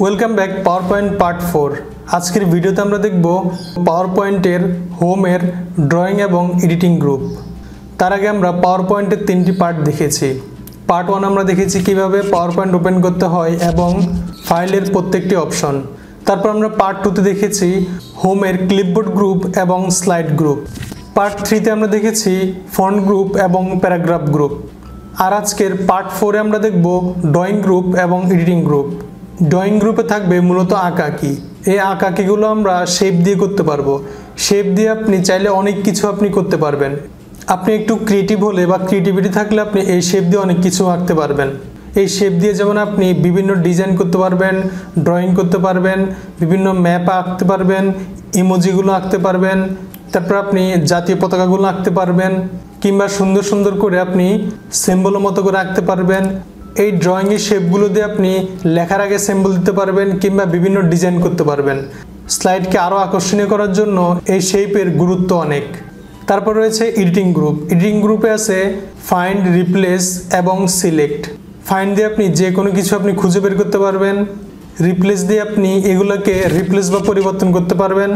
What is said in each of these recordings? Welcome back PowerPoint part 4 आजकेर भिडियोते आमरा देखबो पावरपॉइंटेर होमेर ड्रॉइंग एबं एडिटिंग ग्रुप। तार आगे आमरा पावरपॉइंटेर तीनटी पार्ट देखेछि। पार्ट 1 आमरा देखेछि किभाबे पावरपॉइंट ओपेन करते हय एबं फाइलेर प्रत्येकटी अपशन। तारपर आमरा पार्ट 2 ते देखेछि होमेर क्लिपबोर्ड ग्रुप एबं स्लाइड ग्रुप। पार्ट 3 ते आमरा देखेछि फन्ट ग्रुप एबं प्याराग्राफ ग्रुप। और आजकेर पार्ट 4 ए आमरा देखबो ड्रॉइंग ग्रुप एबं एडिटिंग ग्रुप। ड्रॉइंग ग्रुपे थाकबे मूलत आँकाकी। ए आँकाकीगुलो आमरा शेप दिए करते पारबो। शेप दिए अपनी चाइले अनेक किछु अपनी करते पारबेन। अपनी एकटु क्रिएटिव होले बा क्रिएटिविटी थाकले अपनी ए शेप दिए अनेक किछु आँकते पारबेन। ए शेप दिए जेमन अपनी विभिन्न डिजाइन करते पारबेन, ड्रॉइंग करते पारबेन, विभिन्न मैप आँकते पारबेन, इमोजिगुलो आँकते पारबेन, तारपर अपनी जातीय पताकागुलो आँकते पारबेन, किंबा सुंदर सुंदर करे अपनी सिम्बलेर मतो करे आँकते पारबेन। এই ড্রয়িং এর শেপগুলো দিয়ে আপনি লেখার আগে সিম্বল দিতে পারবেন কিংবা বিভিন্ন ডিজাইন করতে পারবেন। স্লাইডকে আরো আকর্ষণীয় করার জন্য এই শেপের গুরুত্ব অনেক। তারপর রয়েছে এডিটিং গ্রুপ। এডিটিং গ্রুপে আছে ফাইন্ড, রিপ্লেস এবং সিলেক্ট। ফাইন্ড দিয়ে আপনি যে কোনো কিছু আপনি খুঁজে বের করতে পারবেন। রিপ্লেস দিয়ে আপনি এগুলোকে রিপ্লেস বা পরিবর্তন করতে পারবেন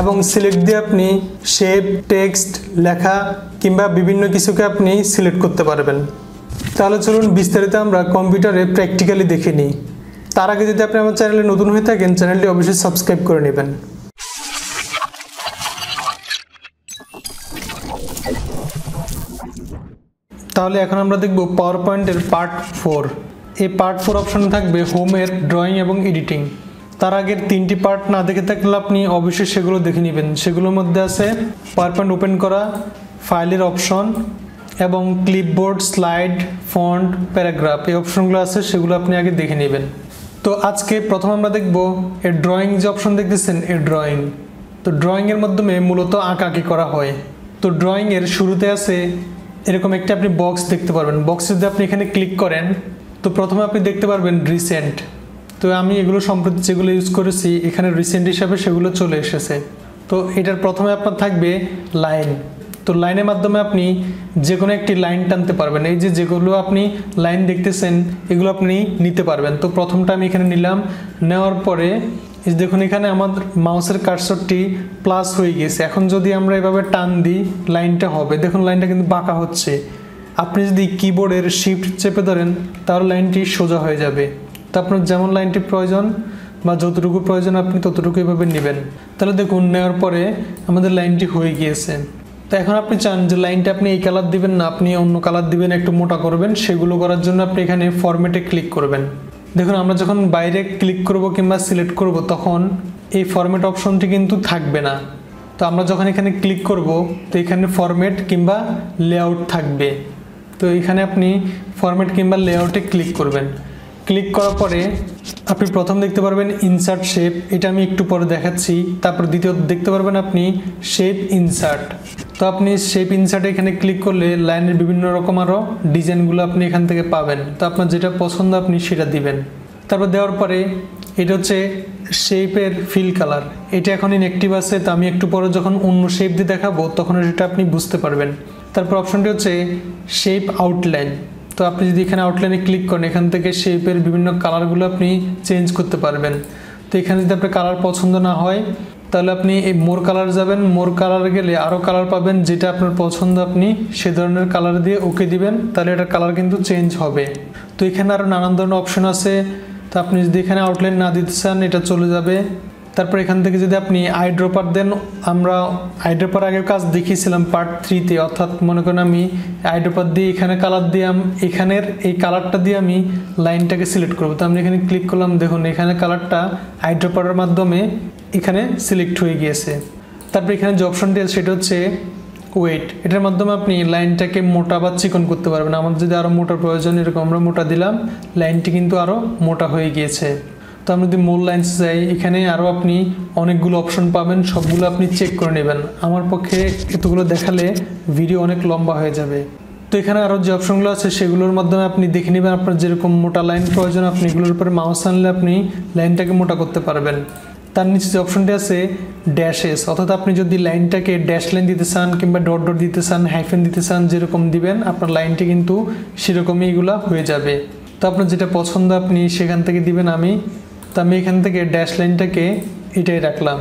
এবং সিলেক্ট দিয়ে আপনি শেপ, টেক্সট, লেখা কিংবা বিভিন্ন কিছুকে আপনি সিলেক্ট করতে পারবেন। তাহলে চলুন বিস্তারিত আমরা কম্পিউটারে প্র্যাকটিক্যালি দেখে নিই। তার আগে যদি আপনি আমার চ্যানেলে নতুন হয়ে থাকেন চ্যানেলটি অবশ্যই সাবস্ক্রাইব করে নেবেন। তাহলে এখন আমরা দেখব পাওয়ারপয়েন্টের পার্ট 4। এই পার্ট 4 অপশনে থাকবে হোমের ড্রয়িং এবং এডিটিং। তার আগের তিনটি পার্ট না দেখে থাকলে আপনি অবশ্যই সেগুলো দেখে নেবেন। সেগুলোর মধ্যে আছে পাওয়ারপয়েন্ট ওপেন করা, ফাইলের অপশন এবং ক্লিপবোর্ড, স্লাইড, ফন্ট, প্যারাগ্রাফ। এই অপশনগুলো আছে, সেগুলো আপনি আগে দেখে নেবেন। তো আজকে প্রথম আমরা দেখব এই ড্রয়িং যে অপশন দেখতেছেন, এই ড্রয়িং। তো ড্রয়িংয়ের মাধ্যমে মূলত আঁকাআঁকি করা হয়। তো ড্রয়িংয়ের শুরুতে আছে এরকম একটা আপনি বক্স দেখতে পারবেন। বক্সে যদি আপনি এখানে ক্লিক করেন তো প্রথমে আপনি দেখতে পারবেন রিসেন্ট। তো আমি এগুলো সম্প্রতি যেগুলো ইউজ করেছি এখানে রিসেন্ট হিসাবে সেগুলো চলে এসেছে। তো এটার প্রথমে আপনার থাকবে লাইন। तो लाइनের মাধ্যমে আপনি যে কোনো একটি লাইন টানতে পারবেন। এই যে যেগুলো আপনি লাইন দেখতেছেন এগুলো আপনি নিতে পারবেন। তো প্রথমটা আমি এখানে নিলাম। নেওয়ার পরে এই দেখুন এখানে আমার মাউসের কার্সরটি প্লাস হয়ে গেছে। এখন যদি আমরা এভাবে টান দিই লাইনটা হবে, দেখুন লাইনটা কিন্তু বাঁকা হচ্ছে। আপনি যদি কিবোর্ডের শিফট চেপে ধরেন তাহলে লাইনটি সোজা হয়ে যাবে। তো আপনার যেমন লাইনটি প্রয়োজন বা যতটুকু প্রয়োজন আপনি ততটুকু এভাবে নেবেন। তাহলে দেখুন নেওয়ার পরে আমাদের লাইনটি হয়ে গিয়েছে। तो এখন আপনি চান যে লাইনটা আপনি এই কালার দিবেন না, আপনি অন্য কালার দিবেন, একটু মোটা করবেন, সেগুলো করার জন্য আপনি এখানে ফরম্যাটে ক্লিক করবেন। দেখুন আমরা যখন বাইরে ক্লিক করব কিংবা সিলেক্ট করব তখন এই ফরম্যাট অপশনটি কিন্তু থাকবে না। তো আমরা যখন এখানে ক্লিক করব তো এখানে ফরম্যাট কিংবা লেআউট থাকবে। তো এখানে আপনি ফরম্যাট কিংবা লেআউটে ক্লিক করবেন। ক্লিক করার পরে আপনি প্রথম দেখতে পারবেন ইনসার্ট শেপ, এটা আমি একটু পরে দেখাচ্ছি। তারপর দ্বিতীয় দেখতে পারবেন আপনি শেপ ইনসার্ট। তো আপনি শেপ ইনসার্টে এখানে ক্লিক করলে লাইনের বিভিন্ন রকম আরও ডিজাইনগুলো আপনি এখান থেকে পাবেন। তো আপনার যেটা পছন্দ আপনি সেটা দিবেন। তারপর দেওয়ার পরে এটা হচ্ছে শেপের ফিল কালার, এটা এখন ইনঅ্যাক্টিভ আছে। তো আমি একটু পরে যখন অন্য শেপ দিয়ে দেখাবো তখন সেটা আপনি বুঝতে পারবেন। তারপর অপশনটি হচ্ছে শেপ আউটলাইন। তো আপনি যদি এখানে আউটলাইনে ক্লিক করেন এখান থেকে শেপের বিভিন্ন কালারগুলো আপনি চেঞ্জ করতে পারবেন। তো এখানে যদি আপনার কালার পছন্দ না হয় তাহলে আপনি এই মোর কালার যাবেন। মোর কালার গেলে আরও কালার পাবেন, যেটা আপনার পছন্দ আপনি সে ধরনের কালার দিয়ে ওকে দিবেন। তাহলে এটার কালার কিন্তু চেঞ্জ হবে। তো এখানে আরও নানান ধরনের অপশন আছে। তো আপনি যদি এখানে আউটলাইন না দিতে চান এটা চলে যাবে। তারপর এখান থেকে যদি আপনি আইড্রপার দেন, আমরা আইড্রপার আগের কাজ দেখিয়েছিলাম পার্ট 3-তে। অর্থাৎ মনে করেন আমি আইড্রপার দিয়ে এখানে কালার দিয়ে এখানের এই কালারটা দিয়ে আমি লাইনটাকে সিলেক্ট করব। তো আমি এখানে ক্লিক করলাম, দেখুন এখানে কালারটা আইড্রপারের মাধ্যমে এখানে সিলেক্ট হয়ে গিয়েছে। তারপর এখানে যে অপশনটি আছে সেটা হচ্ছে ওয়েট। এটার মাধ্যমে আপনি লাইনটাকে মোটা বা চিকন করতে পারবেন। আমার যদি আরও মোটা প্রয়োজন, এরকম আমরা মোটা দিলাম, লাইনটি কিন্তু আরও মোটা হয়ে গিয়েছে। তো আমরা যদি মোর লাইন্স যাই এখানে আরও আপনি অনেকগুলো অপশন পাবেন, সবগুলো আপনি চেক করে নেবেন। আমার পক্ষে এতগুলো দেখালে ভিডিও অনেক লম্বা হয়ে যাবে। তো এখানে আরও যে অপশনগুলো আছে সেগুলোর মাধ্যমে আপনি দেখে নেবেন। আপনার যেরকম মোটা লাইন প্রয়োজন আপনি এগুলোর উপরে মাউস আনলে আপনি লাইনটাকে মোটা করতে পারবেন। তার নিচে যে অপশনটি আছে ড্যাশেস, অর্থাৎ আপনি যদি লাইনটাকে ড্যাশ লাইন দিতে চান কিংবা ডট ডট দিতে চান, হাইফেন দিতে চান, যেরকম দিবেন আপনার লাইনটি কিন্তু সেরকমই এগুলো হয়ে যাবে। তো আপনার যেটা পছন্দ আপনি সেখান থেকে দিবেন। আমি तो हमें इखने तक डैश लाइन तक इटे रखलाम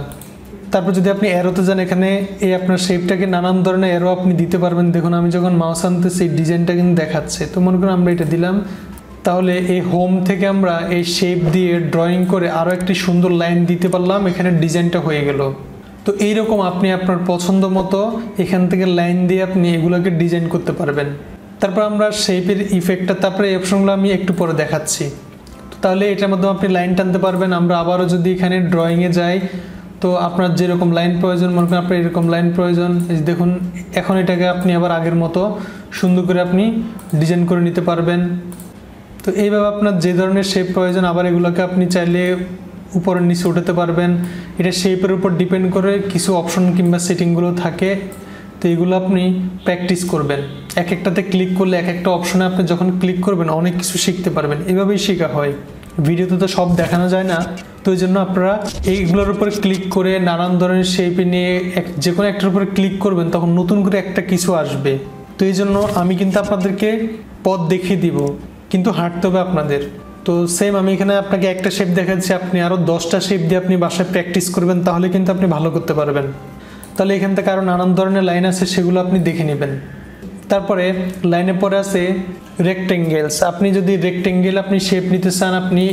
तारपर जो अपनी एरो तो जान एखने ये अपना शेप तक नानान धरने एरो अपनी दीते पारबेन। देखो आमी जखन माउस आनते सेई डिजाइनटा किन्तु देखाच्छे। तो मने करेन आमरा एटा दिलाम ताहले ए होम थेके आमरा ए शेप दिए ड्रइंग करे आरो एकटी सुंदर लाइन दीते पारलाम। एखाने डिजाइनटा हये गेलो। तो एई रकम आपनि आपनार पछंद मतो एखान थेके लाइन दिए आपनि एगुलोके डिजाइन करते पारबेन। तारपर आमरा शेपेर इफेक्टटा तारपर ए अपशनगुलो आमि एकटु परे देखाच्छि। তাহলে এটার মাধ্যমে আপনি লাইন টানতে পারবেন। আমরা আবারও যদি এখানে ড্রয়িং এ যাই, তো আপনার যে রকম লাইন প্রয়োজন মনে করেন আপনার এরকম লাইন প্রয়োজন। এই দেখুন এখন এটাকে আপনি আবার আগের মতো সুন্দর করে আপনি ডিজাইন করে নিতে পারবেন। তো এইভাবে আপনার যে ধরনের শেপ প্রয়োজন আবার এগুলোকে আপনি চাইলে উপরে নিচে উঠাতে পারবেন। এটা শেপের উপর ডিপেন্ড করে কিছু অপশন কিংবা সেটিং গুলো থাকে। তো এগুলো আপনি প্র্যাকটিস করবেন। এক একটাতে ক্লিক করলে এক একটা অপশনে আপনি যখন ক্লিক করবেন অনেক কিছু শিখতে পারবেন। এভাবেই শেখা হয়। ভিডিওতে তো সব দেখানো যায় না, তো এর জন্য আপনারা এইগুলোর উপর ক্লিক করে নানান ধরনের শেপ নিয়ে যে কোনো একটার উপর ক্লিক করবেন তখন নতুন করে একটা কিছু আসবে। তো এই জন্য আমি কিন্তু আপনাদেরকে পথ দেখিয়ে দিব, কিন্তু হাঁটতে হবে আপনাদের। তো সেম আমি এখানে আপনাকে একটা শেপ দেখাচ্ছি, আপনি আরও 10টা শেপ দিয়ে আপনি বাসায় প্র্যাকটিস করবেন, তাহলে কিন্তু আপনি ভালো করতে পারবেন। তাহলে এখান থেকে আরও নানান ধরনের লাইন আছে, সেগুলো আপনি দেখে নেবেন। তারপরে লাইনে পরে আছে রেক্টেঙ্গেলস। আপনি যদি রেক্টেঙ্গেল আপনি শেপ নিতে চান, আপনি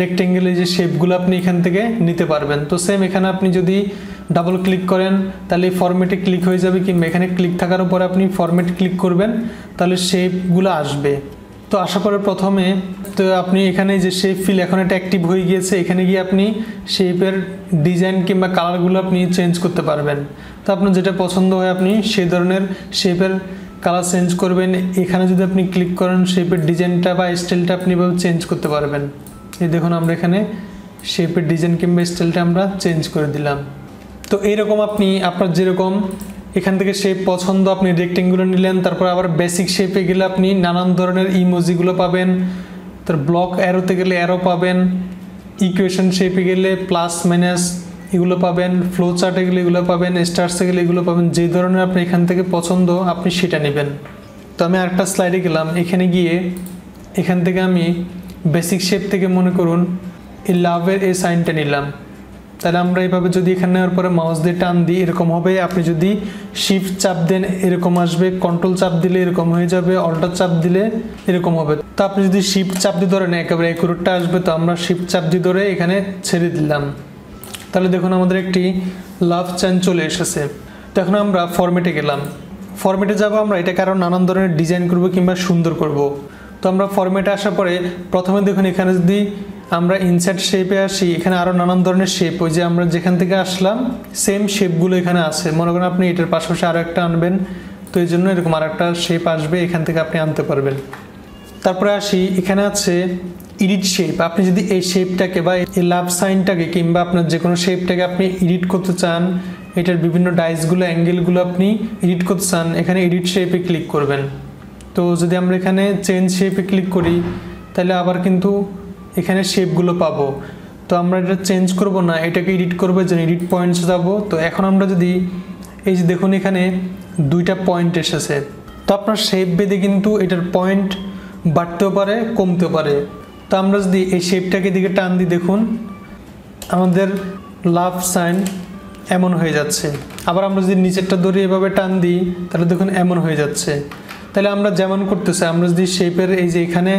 রেক্টেঙ্গেলের যে শেপগুলো আপনি এখান থেকে নিতে পারবেন। তো সেম এখানে আপনি যদি ডাবল ক্লিক করেন তাহলে ফরম্যাটে ক্লিক হয়ে যাবে, কিংবা এখানে ক্লিক থাকার উপরে আপনি ফরম্যাট ক্লিক করবেন তাহলে শেপগুলো আসবে। তো আসার পরে প্রথমে তো আপনি এখানে যে শেপ ফিল এখন এটা অ্যাক্টিভ হয়ে গিয়েছে, এখানে গিয়ে আপনি শেপের ডিজাইন কিংবা কালারগুলো আপনি চেঞ্জ করতে পারবেন। তো আপনার যেটা পছন্দ হয় আপনি সেই ধরনের শেপের কালার চেঞ্জ করবেন। এখানে যদি আপনি ক্লিক করেন শেপের ডিজাইনটা বা স্টাইলটা আপনি এভাবে চেঞ্জ করতে পারবেন। এই দেখুন আমরা এখানে শেপের ডিজাইন কিংবা স্টাইলটা আমরা চেঞ্জ করে দিলাম। তো এইরকম আপনি আপনার যেরকম এখান থেকে শেপ পছন্দ আপনি রেক্টেঙ্গুলো নিলেন। তারপর আবার বেসিক শেপে গেলে আপনি নানান ধরনের ইমোজিগুলো পাবেন। তার ব্লক অ্যারোতে গেলে অ্যারো পাবেন, ইকুয়েশন শেপে গেলে প্লাস মাইনাস এগুলো পাবেন, ফ্লো চার্টে গেলে এগুলো পাবেন, স্টার্সে গেলে এগুলো পাবেন। যে ধরনের আপনি এখান থেকে পছন্দ আপনি সেটা নেবেন। তো আমি আরেকটা স্লাইডে গেলাম, এখানে গিয়ে এখান থেকে আমি বেসিক শেপ থেকে মনে করুন এই লাভের এই সাইনটা নিলাম। তাহলে আমরা এইভাবে যদি এখানে নেওয়ার পরে মাউস দিয়ে টান দিই এরকম হবে, আপনি যদি শিফট চাপ দেন এরকম আসবে, কন্ট্রোল চাপ দিলে এরকম হয়ে যাবে, অল্টার চাপ দিলে এরকম হবে। তো আপনি যদি শিফট চাপ দিয়ে ধরেন একেবারে অ্যাকুরেটটা আসবে। তো আমরা শিফট চাপ দিয়ে ধরে এখানে ছেড়ে দিলাম। তাহলে দেখুন আমাদের একটি লাভ চেইন চলে এসেছে। তো এখন আমরা ফরম্যাটে গেলাম, ফরম্যাটে যাব আমরা এটা কারণ নানান ধরনের ডিজাইন করব কিংবা সুন্দর করব। তো আমরা ফরম্যাটে আসার পরে প্রথমে দেখুন এখানে যদি আমরা ইনসার্ট শেপে আসি এখানে আরও নানান ধরনের শেপ, ওই যে আমরা যেখান থেকে আসলাম সেম শেপগুলো এখানে আছে। মনে করেন আপনি এটার পাশাপাশি আরও একটা আনবেন, তো এই জন্য এরকম আর একটা শেপ আসবে, এখান থেকে আপনি আনতে পারবেন। তারপরে আসি এখানে আছে এডিট শেপ। আপনি যদি এই শেপটাকে বা এই লাভ সাইনটাকে কিংবা আপনার যে কোনো শেপটাকে আপনি এডিট করতে চান, এটার বিভিন্ন ডাইসগুলো অ্যাঙ্গেলগুলো আপনি এডিট করতে চান, এখানে এডিট শেপে ক্লিক করবেন। তো যদি আমরা এখানে চেঞ্জ শেপে ক্লিক করি তাহলে আবার কিন্তু এখানে শেপগুলো পাবো। তো আমরা এটা চেঞ্জ করব না, এটাকে এডিট করবো, যেন এডিট পয়েন্টস যাবো। তো এখন আমরা যদি এই যে দেখুন এখানে 2টা পয়েন্ট এসেছে। তো আপনার শেপ বেঁধে কিন্তু এটার পয়েন্ট বাড়তেও পারে কমতেও পারে। তো আমরা যদি এই শেপটাকে দিকে টান দিই দেখুন আমাদের লাভ সাইন এমন হয়ে যাচ্ছে। আবার আমরা যদি নিচেরটা ধরে এভাবে টান দিই তাহলে দেখুন এমন হয়ে যাচ্ছে। তাহলে আমরা যেমন করতেছি আমরা যদি শেপের এই যে এখানে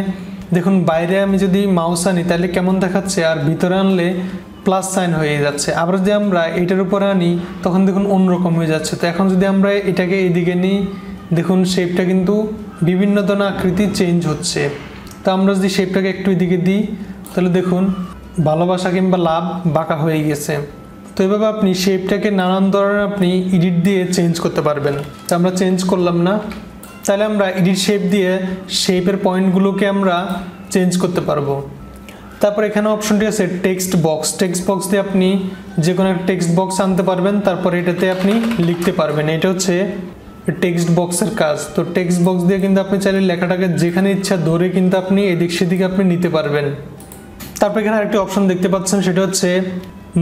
দেখুন বাইরে আমি যদি মাউস আনি তাহলে কেমন দেখাচ্ছে, আর ভিতরে আনলে প্লাস সাইন হয়ে যাচ্ছে। আবার যদি আমরা এটার উপরে আনি তখন দেখুন অন্যরকম হয়ে যাচ্ছে। তো এখন যদি আমরা এটাকে এদিকে নিই দেখুন শেপটা কিন্তু বিভিন্ন ধরনের আকৃতি চেঞ্জ হচ্ছে। তো আমরা যদি শেপটাকে একটু এদিকে দিই তাহলে দেখুন ভালোবাসা কিংবা লাভ বাঁকা হয়ে গেছে। তো এভাবে আপনি শেপটাকে নানান ধরনের আপনি এডিট দিয়ে চেঞ্জ করতে পারবেন। তো আমরা চেঞ্জ করলাম না, তাহলে আমরা এডিট শেপ দিয়ে শেপের পয়েন্টগুলোকে আমরা চেঞ্জ করতে পারবো। তারপর এখানে অপশনটি আছে টেক্সট বক্স। টেক্সট বক্স দিয়ে আপনি যে কোনো একটা টেক্সট বক্স আনতে পারবেন, তারপর এটাতে আপনি লিখতে পারবেন। এটা হচ্ছে টেক্সট বক্সের কাজ। তো টেক্সট বক্স দিয়ে কিন্তু আপনি চাইলে লেখাটাকে যেখানে ইচ্ছা ধরে কিন্তু আপনি এদিক সেদিকে আপনি নিতে পারবেন। তারপর এখানে আরেকটি অপশন দেখতে পাচ্ছেন, সেটা হচ্ছে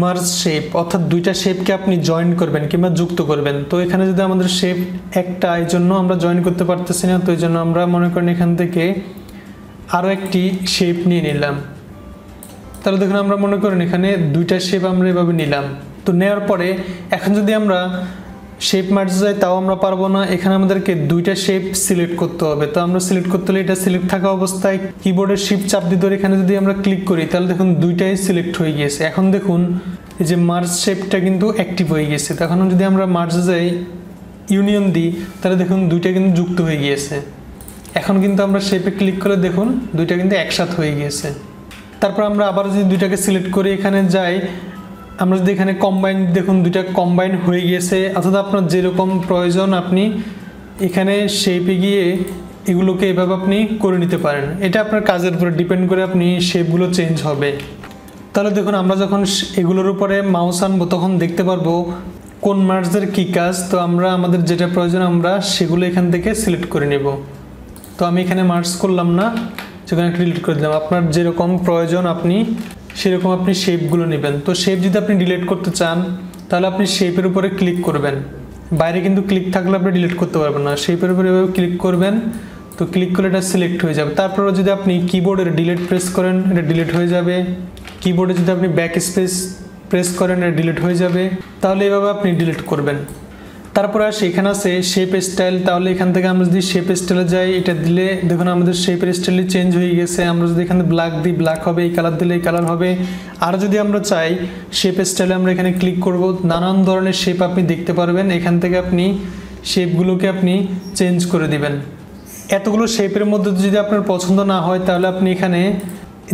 মার্জ শেপ, অর্থাৎ 2টা শেপকে আপনি জয়েন করবেন কিংবা যুক্ত করবেন। তো এখানে যদি আমাদের শেপ একটা, এই জন্য আমরা জয়েন করতে পারতেছি না, তো এই জন্য আমরা মনে করেন এখান থেকে আরও একটি শেপ নিয়ে নিলাম। তাহলে দেখুন আমরা মনে করেন এখানে দুইটা শেপ আমরা এভাবে নিলাম তো নেয়ার পরে এখন যদি আমরা শেপ মার্জ যায় তাও আমরা পারবো না এখানে আমাদেরকে দুইটা শেপ সিলেক্ট করতে হবে তো আমরা সিলেক্ট করতে হলে এটা সিলেক্ট থাকা অবস্থায় কিবোর্ডের শিফট চাপ দিয়ে ধরে এখানে যদি আমরা ক্লিক করি তাহলে দেখুন দুইটাই সিলেক্ট হয়ে গিয়েছে এখন দেখুন এই যে মার্জ শেপটা কিন্তু অ্যাক্টিভ হয়ে গিয়েছে তখন যদি আমরা মার্জ যায় ইউনিয়ন দিই তাহলে দেখুন দুইটা কিন্তু যুক্ত হয়ে গিয়েছে এখন কিন্তু আমরা শেপে ক্লিক করে দেখুন দুইটা কিন্তু একসাথে হয়ে গিয়েছে তারপর আমরা আবার যদি দুইটাকে সিলেক্ট করে এখানে যাই আমরা যদি এখানে কম্বাইন দেখুন দুইটা কম্বাইন হয়ে গিয়েছে অথবা আপনার যেরকম প্রয়োজন আপনি এখানে শেপে গিয়ে এগুলোকে এভাবে আপনি করে নিতে পারেন এটা আপনার কাজের উপর ডিপেন্ড করে আপনি শেপগুলো চেঞ্জ হবে তাহলে দেখুন আমরা যখন এগুলোর উপরে মাউস আনবো তখন দেখতে পারবো কোন মার্জের কি কাজ তো আমরা আমাদের যেটা প্রয়োজন আমরা সেগুলো এখান থেকে সিলেক্ট করে নেব তো আমি এখানে মার্জ করলাম না সেখানে ডিলিট করে দিলাম আপনার যেরকম প্রয়োজন আপনি সেরকম আপনি শেপগুলো নেবেন তো শেপ যদি আপনি ডিলিট করতে চান তাহলে আপনি শেপের উপরে ক্লিক করবেন বাইরে কিন্তু ক্লিক থাকলে আপনি ডিলিট করতে পারবেন না শেপের উপরে এভাবে ক্লিক করবেন তো ক্লিক করলে এটা সিলেক্ট হয়ে যাবে তারপর যদি আপনি কিবোর্ডের ডিলিট প্রেস করেন এটা ডিলিট হয়ে যাবে কিবোর্ডে যদি আপনি ব্যাক স্পেস প্রেস করেন এটা ডিলিট হয়ে যাবে তাহলে এভাবে আপনি ডিলিট করবেন তারপর এখানে আছে শেপ স্টাইল তাহলে এখান থেকে আমরা যদি শেপ স্টাইলে যাই এটা দিলে দেখুন আমাদের শেপের স্টাইল চেঞ্জ হয়ে গেছে আমরা যদি এখানে ব্ল্যাক দিই ব্ল্যাক হবে এই কালার দিলে এই কালার হবে আর যদি আমরা চাই শেপ স্টাইলে আমরা এখানে ক্লিক করব নানান ধরনের শেপ আপনি দেখতে পারবেন এখান থেকে আপনি শেপগুলোকে আপনি চেঞ্জ করে দিবেন এতগুলো শেপের মধ্যে যদি আপনার পছন্দ না হয় তাহলে আপনি এখানে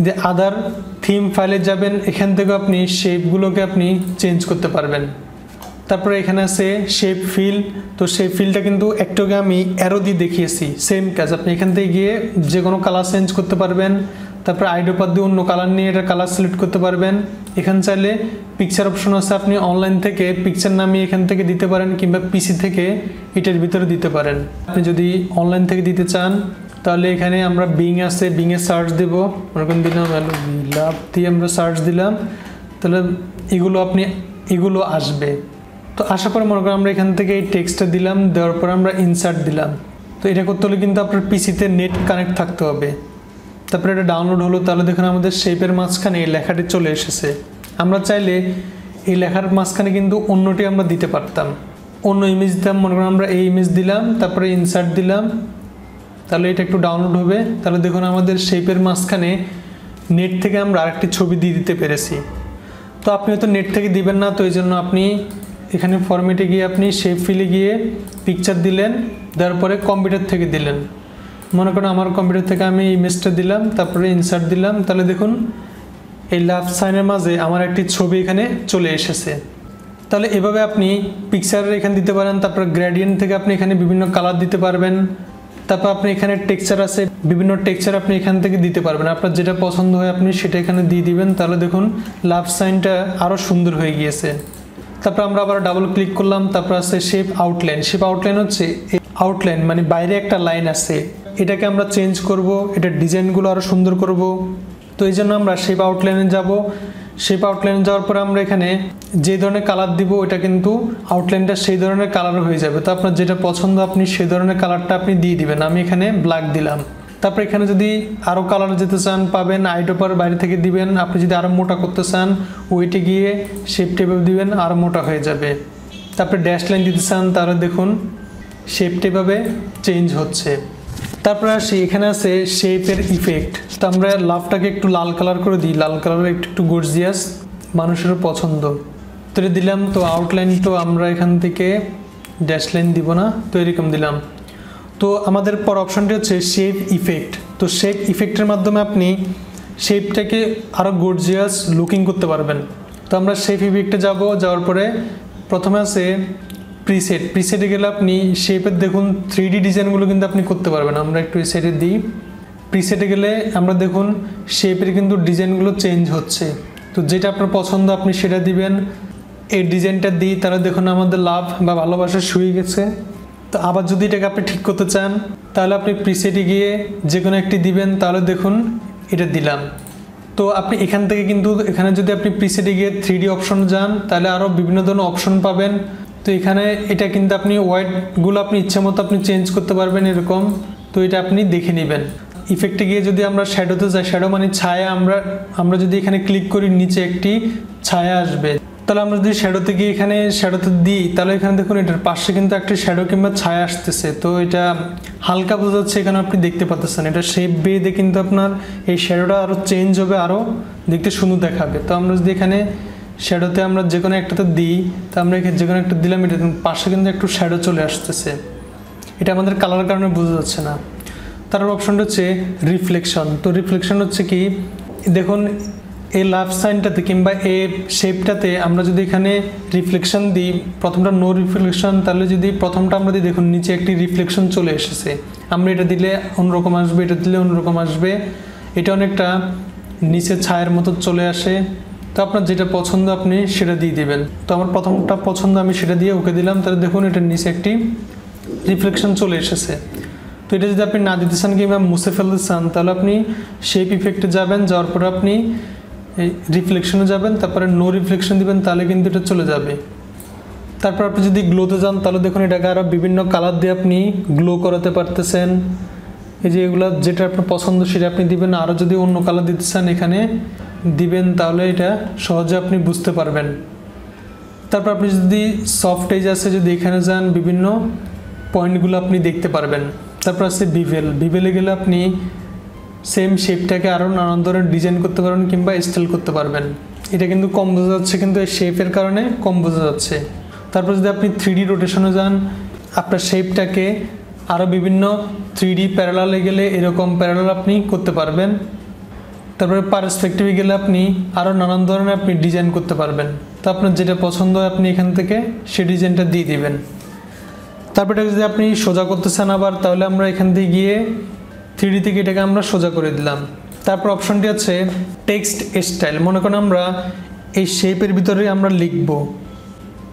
যে আদার থিম ফাইলে যাবেন এখান থেকে আপনি শেপগুলোকে আপনি চেঞ্জ করতে পারবেন তারপর এখানে আছে শেপ ফিল তো শেপ ফিলটা কিন্তু একটুকে আমি অ্যারো দিয়ে দেখিয়েছি সেম কাজ আপনি এখান থেকে গিয়ে যে কোনো কালার চেঞ্জ করতে পারবেন তারপর আইডোপার দিয়ে অন্য কালার নিয়ে এটা কালার সিলেক্ট করতে পারবেন এখান চাইলে পিকচার অপশন আছে আপনি অনলাইন থেকে পিকচার নামিয়ে এখান থেকে দিতে পারেন কিংবা পিসি থেকে এটার ভিতরে দিতে পারেন আপনি যদি অনলাইন থেকে দিতে চান তাহলে এখানে আমরা বিং আছে বিংয়ে সার্চ দেবো ওরকম দিলাম লাভ দিয়ে আমরা সার্চ দিলাম তাহলে এগুলো আসবে তো আশা করি মনে করি আমরা এখান থেকে এই টেক্সটটা দিলাম দেওয়ার পর আমরা ইনসার্ট দিলাম তো এটা করতে হলে কিন্তু আপনার পিসিতে নেট কানেক্ট থাকতে হবে তারপরে এটা ডাউনলোড হলো তাহলে দেখুন আমাদের শেপের মাঝখানে এই লেখাটি চলে এসেছে আমরা চাইলে এই লেখার মাঝখানে কিন্তু অন্যটি আমরা দিতে পারতাম অন্য ইমেজ দিতাম মনে করেন আমরা এই ইমেজ দিলাম তারপরে ইনসার্ট দিলাম তাহলে এটা একটু ডাউনলোড হবে তাহলে দেখুন আমাদের শেপের মাঝখানে নেট থেকে আমরা আরেকটি ছবি দিয়ে দিতে পেরেছি তো আপনি হয়তো নেট থেকে দিবেন না তো এই জন্য আপনি এখানে ফরম্যাটে গিয়ে আপনি শেপ ফিলে গিয়ে পিকচার দিলেন তারপরে কম্পিউটার থেকে দিলেন মনে করেন আমার কম্পিউটার থেকে আমি ইমেজটা দিলাম তারপরে ইনসার্ট দিলাম তাহলে দেখুন এই লাভ সাইনের মাঝে আমার একটি ছবি এখানে চলে এসেছে তাহলে এভাবে আপনি পিকচারের এখানে দিতে পারেন তারপর গ্রেডিয়েন্ট থেকে আপনি এখানে বিভিন্ন কালার দিতে পারবেন তারপর আপনি এখানে টেক্সচার আছে বিভিন্ন টেক্সচার আপনি এখান থেকে দিতে পারবেন আপনার যেটা পছন্দ হয় আপনি সেটা এখানে দিয়ে দিবেন তাহলে দেখুন লাভ সাইনটা আরও সুন্দর হয়ে গিয়েছে তারপর আমরা আবার ডাবল ক্লিক করলাম তারপর আছে শেপ আউটলাইন হচ্ছে আউটলাইন মানে বাইরে একটা লাইন আছে এটাকে আমরা চেঞ্জ করব এটা ডিজাইনগুলো আরও সুন্দর করব তো এই জন্য আমরা শেপ আউটলাইনে যাব শেপ আউটলাইনে যাওয়ার পরে আমরা এখানে যে ধরনের কালার দিব ওটা কিন্তু আউটলাইনটা সেই ধরনের কালার হয়ে যাবে তো আপনার যেটা পছন্দ আপনি সেই ধরনের কালারটা আপনি দিয়ে দিবেন আমি এখানে ব্ল্যাক দিলাম তারপর এখানে যদি আরও কালার যেতে চান পাবেন আইডোপার বাইরে থেকে দিবেন আপনি যদি আরও মোটা করতে চান ওইটে গিয়ে শেপ টেপে দিবেন আরও মোটা হয়ে যাবে তারপরে ড্যাশ লাইন দিতে চান তাহলে দেখুন শেপ টেপভাবে চেঞ্জ হচ্ছে তারপরে আসি এখানে আছে শেপের ইফেক্ট তো আমরা লাভটাকে একটু লাল কালার করে দিই লাল কালার একটু গর্জিয়াস মানুষেরও পছন্দ তো দিলাম তো আউটলাইন তো আমরা এখান থেকে ড্যাশ লাইন দিব না তো এরকম দিলাম তো আমাদের পর অপশনটি হচ্ছে শেপ ইফেক্ট তো শেপ ইফেক্টের মাধ্যমে আপনি শেপটাকে আরও গর্জিয়াস লুকিং করতে পারবেন তো আমরা শেপ ইফেক্টে যাব যাওয়ার পরে প্রথমে আছে প্রিসেট প্রিসেটে গেলে আপনি শেপের দেখুন 3D ডিজাইনগুলো কিন্তু আপনি করতে পারবেন আমরা একটু সেটে দিই প্রিসেটে গেলে আমরা দেখুন শেপের কিন্তু ডিজাইনগুলো চেঞ্জ হচ্ছে তো যেটা আপনার পছন্দ আপনি সেটা দিবেন এই ডিজাইনটা দিই তারা দেখুন আমাদের লাভ বা ভালোবাসা শুয়ে গেছে তো আবার যদি এটাকে আপনি ঠিক করতে চান তাহলে আপনি প্রিসেটে গিয়ে যে কোনো একটি দিবেন তাহলে দেখুন এটা দিলাম তো আপনি এখান থেকে কিন্তু এখানে যদি আপনি প্রিসেটে গিয়ে 3D অপশন যান তাহলে আরও বিভিন্ন ধরনের অপশন পাবেন তো এখানে এটা কিন্তু আপনি হোয়াইটগুলো আপনি ইচ্ছা মতো আপনি চেঞ্জ করতে পারবেন এরকম তো এটা আপনি দেখে নেবেন इफेक्टे गए जो हमें शैडोते जाए शैडो मानी छाया जो एखे क्लिक करी नीचे एक छाया आसें তাহলে আমরা যদি শ্যাডোতে গিয়ে এখানে শ্যাডোতে দিই তাহলে এখানে দেখুন এটার পাশে কিন্তু একটা শ্যাডো কিংবা ছায়া আসছে তো এটা হালকা বোঝা যাচ্ছে এখানে আপনি দেখতে পাচ্ছেন এটা শেপ বেদে কিন্তু আপনার এই শ্যাডোটা আরো চেঞ্জ হবে আরো দেখতে সুন্দর দেখাবে তো আমরা যদি এখানে শ্যাডোতে আমরা যে কোনো একটাতে দিই তো আমরা এখানে যে কোনো একটা দিলাম এটা পাশে কিন্তু একটু শ্যাডো চলে আসছে এটা আমাদের কালার কারণে বোঝা যাচ্ছে না তারপর অপশনটা হচ্ছে রিফ্লেকশন তো রিফ্লেকশন হচ্ছে কি দেখুন এই লাভ সাইনটাতে কিংবা এই শেপটাতে আমরা যদি এখানে রিফ্লেকশন দিই প্রথমটা নো রিফ্লেকশন তাহলে যদি প্রথমটা আমরা দিই দেখুন নিচে একটি রিফ্লেকশন চলে এসেছে আমরা এটা দিলে অন্যরকম আসবে এটা দিলে অন্যরকম আসবে এটা অনেকটা নিচে ছায়ার মতো চলে আসে তো আপনার যেটা পছন্দ আপনি সেটা দিয়ে দিবেন তো আমার প্রথমটা পছন্দ আমি সেটা দিয়ে ওকে দিলাম তাহলে দেখুন এটার নিচে একটি রিফ্লেকশন চলে এসেছে তো এটা যদি আপনি না দিতে চান কিংবা মুছে ফেলতে চান তাহলে আপনি শেপ ইফেক্টে যাবেন যাওয়ার পরে আপনি रिफ्लेक्शने जाबेन तारपरे नो रिफ्लेक्शन दिबेन ताहले किन्तु एटा चले जाबे तारपर आपनि जोदि ग्लोते जान ताहले देखुन एटाके आरो विभिन्न कलर दिये आपनि ग्लो कराते पारतेछेन एइ जे एगुला जेटा आपनार पछन्द सेटा आपनि दिबेन आरो जोदि अन्य कलर दिते चान एखाने दिबेन ताहले एटा सहजे आपनि बुझते पारबेन तारपर आपनि जोदि सफ्ट एज आछे जोदि एखाने जान विभिन्न पॉइंटगुलो आपनि देखते पारबेन तारपर आछे विवेल विवेले गेले आपनि सेम शेपटाके आरो नानान धरनेर डिजाइन करते पारबेन किंबा स्टाइल करते पारबेन एटा किन्तु कम बोझा जाच्छे किन्तु एई शेपेर कारणे कम बोझा जाच्छे तारपर जोदि आपनि 3D रोटेशने जान आपनार शेपटाके आरो विभिन्न 3D प्यारालाले गेले एरकम प्यारालाल आपनि करते पारबेन तारपरे पार्सपेक्टिवे गेले आपनि आरो नानान धरनेर आपनि डिजाइन करते पारबेन तो आपनार जेटा पछन्द हय आपनि एखान थेके सेई डिजाइनटा दिये दिबेन तारपरे एटा जोदि आपनि सोजा करते चान आबार ताहले आमरा एखान दिये गिये 3D থেকে এটাকে আমরা সোজা করে দিলাম তারপর অপশনটি আছে টেক্সট স্টাইল মনে করুন আমরা এই শেপের ভিতরে আমরা লিখব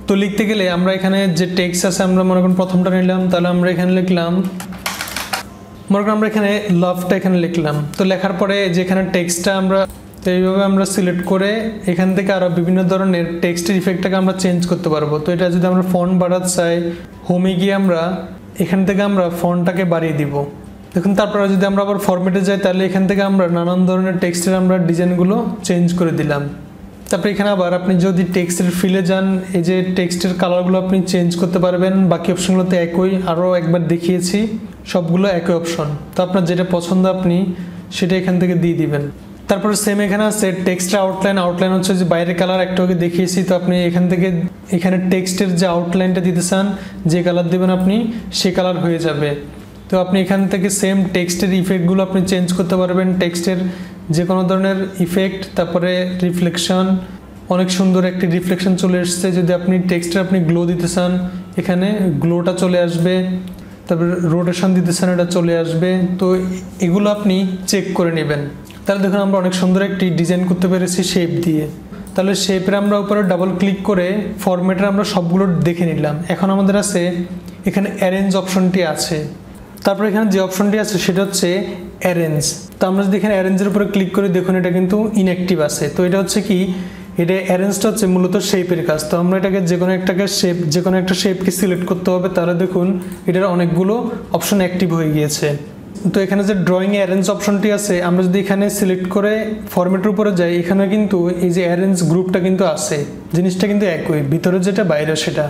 তো লিখতে গেলে আমরা এখানে যে টেক্সট আছে আমরা মনে করুন প্রথমটা নিলাম তাহলে আমরা এখানে লিখলাম মনে করুন আমরা এখানে লাভটা এখানে লিখলাম তো লেখার পরে যে এখানে টেক্সটটা আমরা এইভাবে আমরা সিলেক্ট করে এখান থেকে আরো বিভিন্ন ধরনের টেক্সটের ইফেক্টটাকে আমরা চেঞ্জ করতে পারবো তো এটা যদি আমরা ফন্ট বাড়াতে চাই হোমে গিয়ে আমরা এখান থেকে আমরা ফন্টটাকে বাড়িয়ে দিব দেখুন তারপরে যদি আমরা আবার ফরম্যাটে যাই তাহলে এখান থেকে আমরা নানান ধরনের টেক্সটের আমরা ডিজাইনগুলো চেঞ্জ করে দিলাম তারপর এখানে আবার আপনি যদি টেক্সটের ফিলে যান এই যে টেক্সটের কালারগুলো আপনি চেঞ্জ করতে পারবেন বাকি অপশনগুলো তো একই আরও একবার দেখিয়েছি সবগুলো একই অপশন তো আপনার যেটা পছন্দ আপনি সেটা এখান থেকে দিয়ে দিবেন তারপর সেম এখানে আছে টেক্সটের আউটলাইন আউটলাইন হচ্ছে যে বাইরের কালার একটা ওকে দেখিয়েছি তো আপনি এখান থেকে এখানে টেক্সটের যে আউটলাইনটা দিতে চান যে কালার দেবেন আপনি সে কালার হয়ে যাবে তো আপনি এখান থেকে সেম টেক্সটের ইফেক্টগুলো আপনি চেঞ্জ করতে পারবেন টেক্সটের যে কোনো ধরনের ইফেক্ট তারপরে রিফ্লেকশন অনেক সুন্দর একটি রিফ্লেকশন চলে আসছে যদি আপনি টেক্সটে আপনি গ্লো দিতে চান এখানে গ্লোটা চলে আসবে তারপরে রোটেশন দিতে চান এটা চলে আসবে তো এগুলো আপনি চেক করে নেবেন তাহলে দেখুন আমরা অনেক সুন্দর একটি ডিজাইন করতে পেরেছি শেপ দিয়ে তাহলে শেপের আমরা উপরে ডাবল ক্লিক করে ফরম্যাটের আমরা সবগুলো দেখে নিলাম এখন আমাদের আছে এখানে অ্যারেঞ্জ অপশনটি আছে তারপর এখানে যে অপশনটি আছে সেটা হচ্ছে অ্যারেঞ্জ তো আমরা যদি এখানে অ্যারেঞ্জের উপরে ক্লিক করি দেখুন এটা কিন্তু ইনঅ্যাকটিভ আছে তো এটা হচ্ছে কি এটা অ্যারেঞ্জটা হচ্ছে মূলত শেপের কাজ তো আমরা এটাকে যে কোনো একটা শেপকে সিলেক্ট করতে হবে তাহলে দেখুন এটার অনেকগুলো অপশন অ্যাক্টিভ হয়ে গিয়েছে তো এখানে যে ড্রয়িং অ্যারেঞ্জ অপশনটি আছে আমরা যদি এখানে সিলেক্ট করে ফরম্যাটের উপরে যাই এখানে কিন্তু এই যে অ্যারেঞ্জ গ্রুপটা কিন্তু আছে জিনিসটা কিন্তু একই ভিতরে যেটা বাইরে সেটা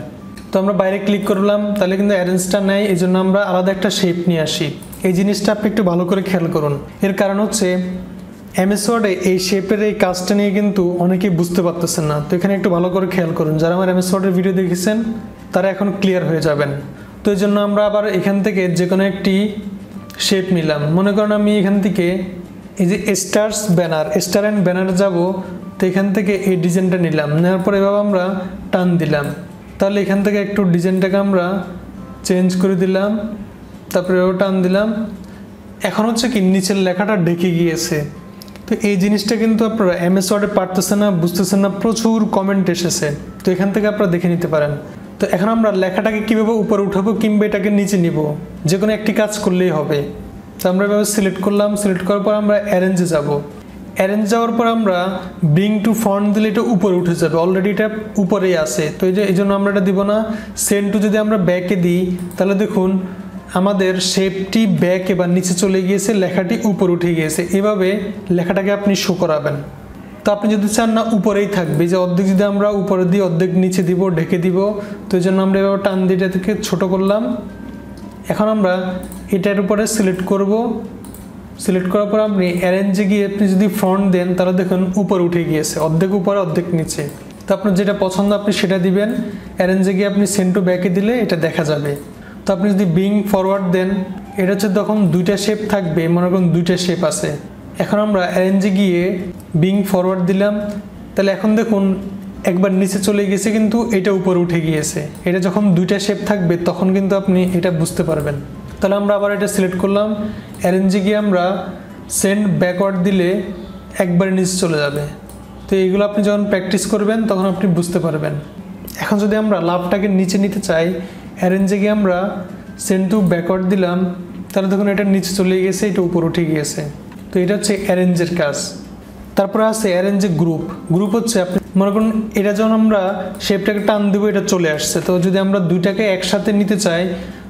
তো আমরা বাইরে ক্লিক করলাম তাহলে কিন্তু অ্যারেঞ্জটা নাই এইজন্য আমরা আলাদা একটা শেপ নিয়ে আসি এই জিনিসটা আপনি একটু ভালো করে খেয়াল করুন এর কারণ হচ্ছে এমএস ওয়ার্ডে এই শেপের এই কাজটা নিয়ে কিন্তু অনেকেই বুঝতে পারতেছেন না তো এখানে একটু ভালো করে খেয়াল করুন যারা আমার এমএস ওয়ার্ডের ভিডিও দেখেছেন তারা এখন ক্লিয়ার হয়ে যাবেন তো এই জন্য আমরা আবার এখান থেকে যে কোনো একটি শেপ নিলাম মনে করেন আমি এখান থেকে এই যে stars banner star and banner যাব তো এখান থেকে এই ডিজাইনটা নিলাম নেওয়ার পর এভাবে আমরা টান দিলাম তাহলে এখান থেকে একটু ডিজাইনটাকে আমরা চেঞ্জ করে দিলাম তারপরে টান দিলাম এখন হচ্ছে কি নিচের লেখাটা ঢেকে গিয়েছে তো এই জিনিসটা কিন্তু আপনারা এমএস ওয়ার্ডে পারতেছেন না বুঝতেছেন না প্রচুর কমেন্ট এসেছে তো এখান থেকে আপনারা দেখে নিতে পারেন তো এখন আমরা লেখাটাকে কীভাবে উপরে উঠাবো কিংবা এটাকে নিচে নিব যে কোনো একটি কাজ করলেই হবে তো আমরা এভাবে সিলেক্ট করলাম সিলেক্ট করার পর আমরা অ্যারেঞ্জে যাব অ্যারেঞ্জ যাওয়ার পর আমরা ব্রিং টু ফন্ট দিলে এটা উপরে উঠে যাবে অলরেডি এটা উপরেই আছে তো এই জন্য আমরা এটা দিব না সেন্ড টু যদি আমরা ব্যাকে দিই তাহলে দেখুন আমাদের শেপটি ব্যাক এবার নিচে চলে গিয়েছে, লেখাটি উপরে উঠে গিয়েছে। এভাবে লেখাটাকে আপনি শো করাবেন। তো আপনি যদি চান না উপরেই থাকবে, যে অর্ধেক যদি আমরা উপরে দিই অর্ধেক নিচে দিব ঢেকে দিব, তো এই জন্য আমরা এভাবে টান দিয়ে এটাকে ছোটো করলাম। এখন আমরা এটার উপরে সিলেক্ট করব, সিলেক্ট করার পর আপনি অ্যারেঞ্জে গিয়ে আপনি যদি ফ্রন্ট দেন তাহলে দেখুন উপরে উঠে গিয়েছে, অর্ধেক উপরে অর্ধেক নিচে। তো আপনার যেটা পছন্দ আপনি সেটা দিবেন। অ্যারেঞ্জে গিয়ে আপনি সেন্ড টু ব্যাকে দিলে এটা দেখা যাবে। তো আপনি যদি বিং ফরওয়ার্ড দেন, এটা হচ্ছে তখন দুইটা শেপ থাকবে, মনে করুন দুইটা শেপ আছে। এখন আমরা অ্যারেঞ্জে গিয়ে বিং ফরওয়ার্ড দিলাম, তাহলে এখন দেখুন একবার নিচে চলে গেছে কিন্তু এটা উপরে উঠে গিয়েছে। এটা যখন দুইটা শেপ থাকবে তখন কিন্তু আপনি এটা বুঝতে পারবেন। তাহলে আমরা আবার এটা সিলেক্ট করলাম, অ্যারেঞ্জে গিয়ে আমরা সেন্ড ব্যাকওয়ার্ড দিলে একবার নিচে চলে যাবে। তো এইগুলো আপনি যখন প্র্যাকটিস করবেন তখন আপনি বুঝতে পারবেন। এখন যদি আমরা লাভটাকে নিচে নিতে চাই, অ্যারেঞ্জে গিয়ে আমরা সেন্ড টু ব্যাকওয়ার্ড দিলাম, তাহলে দেখুন এটা নিচে চলে গেছে, এটা উপরে উঠে গিয়েছে। তো এটা হচ্ছে অ্যারেঞ্জের কাজ। তারপরে আছে অ্যারেঞ্জে গ্রুপ। গ্রুপ হচ্ছে আপনি মনে করুন এটা যখন আমরা শেপটাকে টান দেবো এটা চলে আসছে। তো যদি আমরা দুইটাকে একসাথে নিতে চাই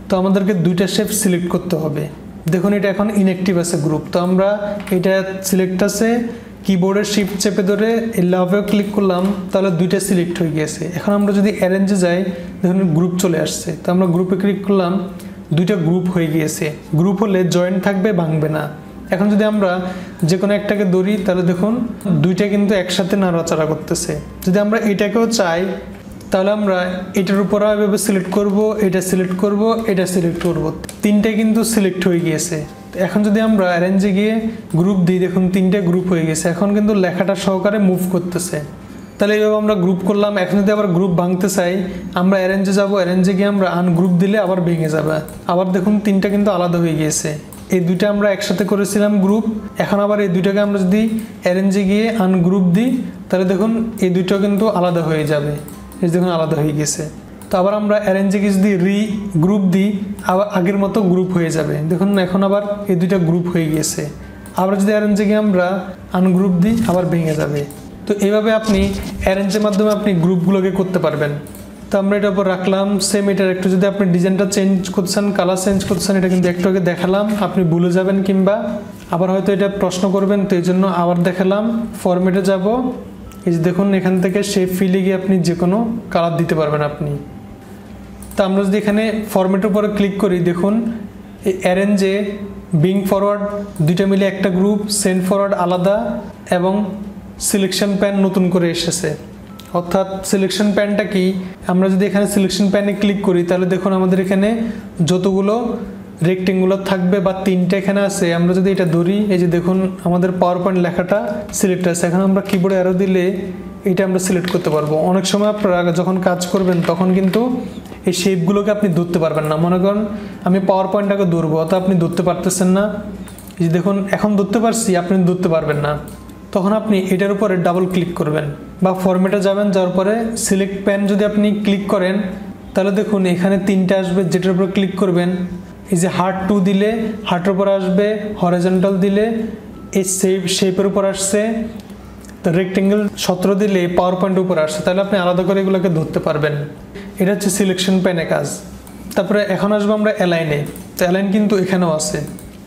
তো আমাদেরকে দুইটা শেপ সিলেক্ট করতে হবে। দেখুন এটা এখন ইনঅ্যাক্টিভ আছে গ্রুপ। তো আমরা এটা সিলেক্ট আছে, কিবোর্ডের শিফট চেপে ধরে এই লাভে ক্লিক করলাম, তাহলে দুইটা সিলেক্ট হয়ে গিয়েছে। এখন আমরা যদি অ্যারেঞ্জে যাই দেখুন গ্রুপ চলে আসছে। তো আমরা গ্রুপে ক্লিক করলাম, দুইটা গ্রুপ হয়ে গিয়েছে। গ্রুপ হলে জয়েন্ট থাকবে, ভাঙবে না। এখন যদি আমরা যে কোনো একটাকে ধরি তাহলে দেখুন দুইটা কিন্তু একসাথে নাড়াচাড়া করতেছে। যদি আমরা এটাকেও চাই তাহলে আমরা এটার উপরে এভাবে সিলেক্ট করব, এটা সিলেক্ট করব, এটা সিলেক্ট করব, তিনটে কিন্তু সিলেক্ট হয়ে গিয়েছে। এখন যদি আমরা অ্যারেঞ্জে গিয়ে গ্রুপ দিই দেখুন তিনটে গ্রুপ হয়ে গেছে, এখন কিন্তু লেখাটা সহকারে মুভ করতেছে। তাহলে এইভাবে আমরা গ্রুপ করলাম। এখন যদি আবার গ্রুপ ভাঙতে চাই আমরা অ্যারেঞ্জে যাব, অ্যারেঞ্জে গিয়ে আমরা আনগ্রুপ দিলে আবার ভেঙে যাবে। আবার দেখুন তিনটা কিন্তু আলাদা হয়ে গিয়েছে। এই দুইটা আমরা একসাথে করেছিলাম গ্রুপ। এখন আবার এই দুইটাকে আমরা যদি অ্যারেঞ্জে গিয়ে আনগ্রুপ দিই তাহলে দেখুন এই দুইটা কিন্তু আলাদা হয়ে যাবে, এই দেখুন আলাদা হয়ে গেছে। তো আবার আমরা অ্যারেঞ্জে গিয়ে যদি রি গ্রুপ দিই আবার আগের মতো গ্রুপ হয়ে যাবে। দেখুন এখন আবার এই দুইটা গ্রুপ হয়ে গেছে। আবার যদি অ্যারেঞ্জে গিয়ে আমরা আনগ্রুপ দিই আবার ভেঙে যাবে। তো এইভাবে আপনি অ্যারেঞ্জের মাধ্যমে আপনি গ্রুপগুলোকে করতে পারবেন। তো আমরা এটার উপর রাখলাম। সেম এটার একটু যদি আপনি ডিজাইনটা চেঞ্জ করছেন, কালার চেঞ্জ করছেন, এটা কিন্তু একটু আগে দেখালাম, আপনি ভুলে যাবেন কিংবা আবার হয়তো এটা প্রশ্ন করবেন, তো এই জন্য আবার দেখালাম। ফরম্যাটে যাব, এই যে দেখুন এখান থেকে শেপ ফিলে গিয়ে আপনি যে কোনো কালার দিতে পারবেন আপনি। তো আমরা যদি এখানে ফরম্যাটের উপরে ক্লিক করি দেখুন অ্যারেঞ্জে বিং ফরওয়ার্ড দুইটা মিলে একটা গ্রুপ, সেন্ড ফরওয়ার্ড আলাদা এবং সিলেকশন প্যান নতুন করে এসেছে। অর্থাৎ সিলেকশন প্যানটা কি, আমরা যদি এখানে সিলেকশন প্যানে ক্লিক করি তাহলে দেখুন আমাদের এখানে যতগুলো রেক্টেঙ্গুলার থাকবে বা তিনটে এখানে আছে, আমরা যদি এটা ধরি এই যে দেখুন আমাদের পাওয়ার পয়েন্ট লেখাটা সিলেক্ট আছে। এখন আমরা কিবোর্ডে অ্যারো দিলে এটা আমরা সিলেক্ট করতে পারবো। অনেক সময় আপনারা যখন কাজ করবেন তখন কিন্তু এই শেপগুলোকে আপনি ধরতে পারবেন না। মনে করেন আমি পাওয়ার পয়েন্টটাকে ধরবো, অর্থাৎ আপনি ধরতে পারতেছেন না। এই যে দেখুন এখন ধরতে পারছি, আপনি ধরতে পারবেন না, তখন আপনি এটার উপরে ডাবল ক্লিক করবেন বা ফরম্যাটে যাবেন, যাওয়ার পরে সিলেক্ট প্যান যদি আপনি ক্লিক করেন তাহলে দেখুন এখানে তিনটে আসবে, যেটার উপর ক্লিক করবেন এই যে হার্ট টু দিলে হার্টের উপর আসবে, হরাইজন্টাল দিলে এই শেপের উপর আসছে, তো রেক্টেঙ্গেল 17 দিলে পাওয়ার পয়েন্টের উপর আসছে। তাহলে আপনি আলাদা করে এগুলোকে ধরতে পারবেন। এটা হচ্ছে সিলেকশন প্যানে কাজ। তারপরে এখন আসবো আমরা অ্যালাইনে। তো অ্যালাইন কিন্তু এখানেও আছে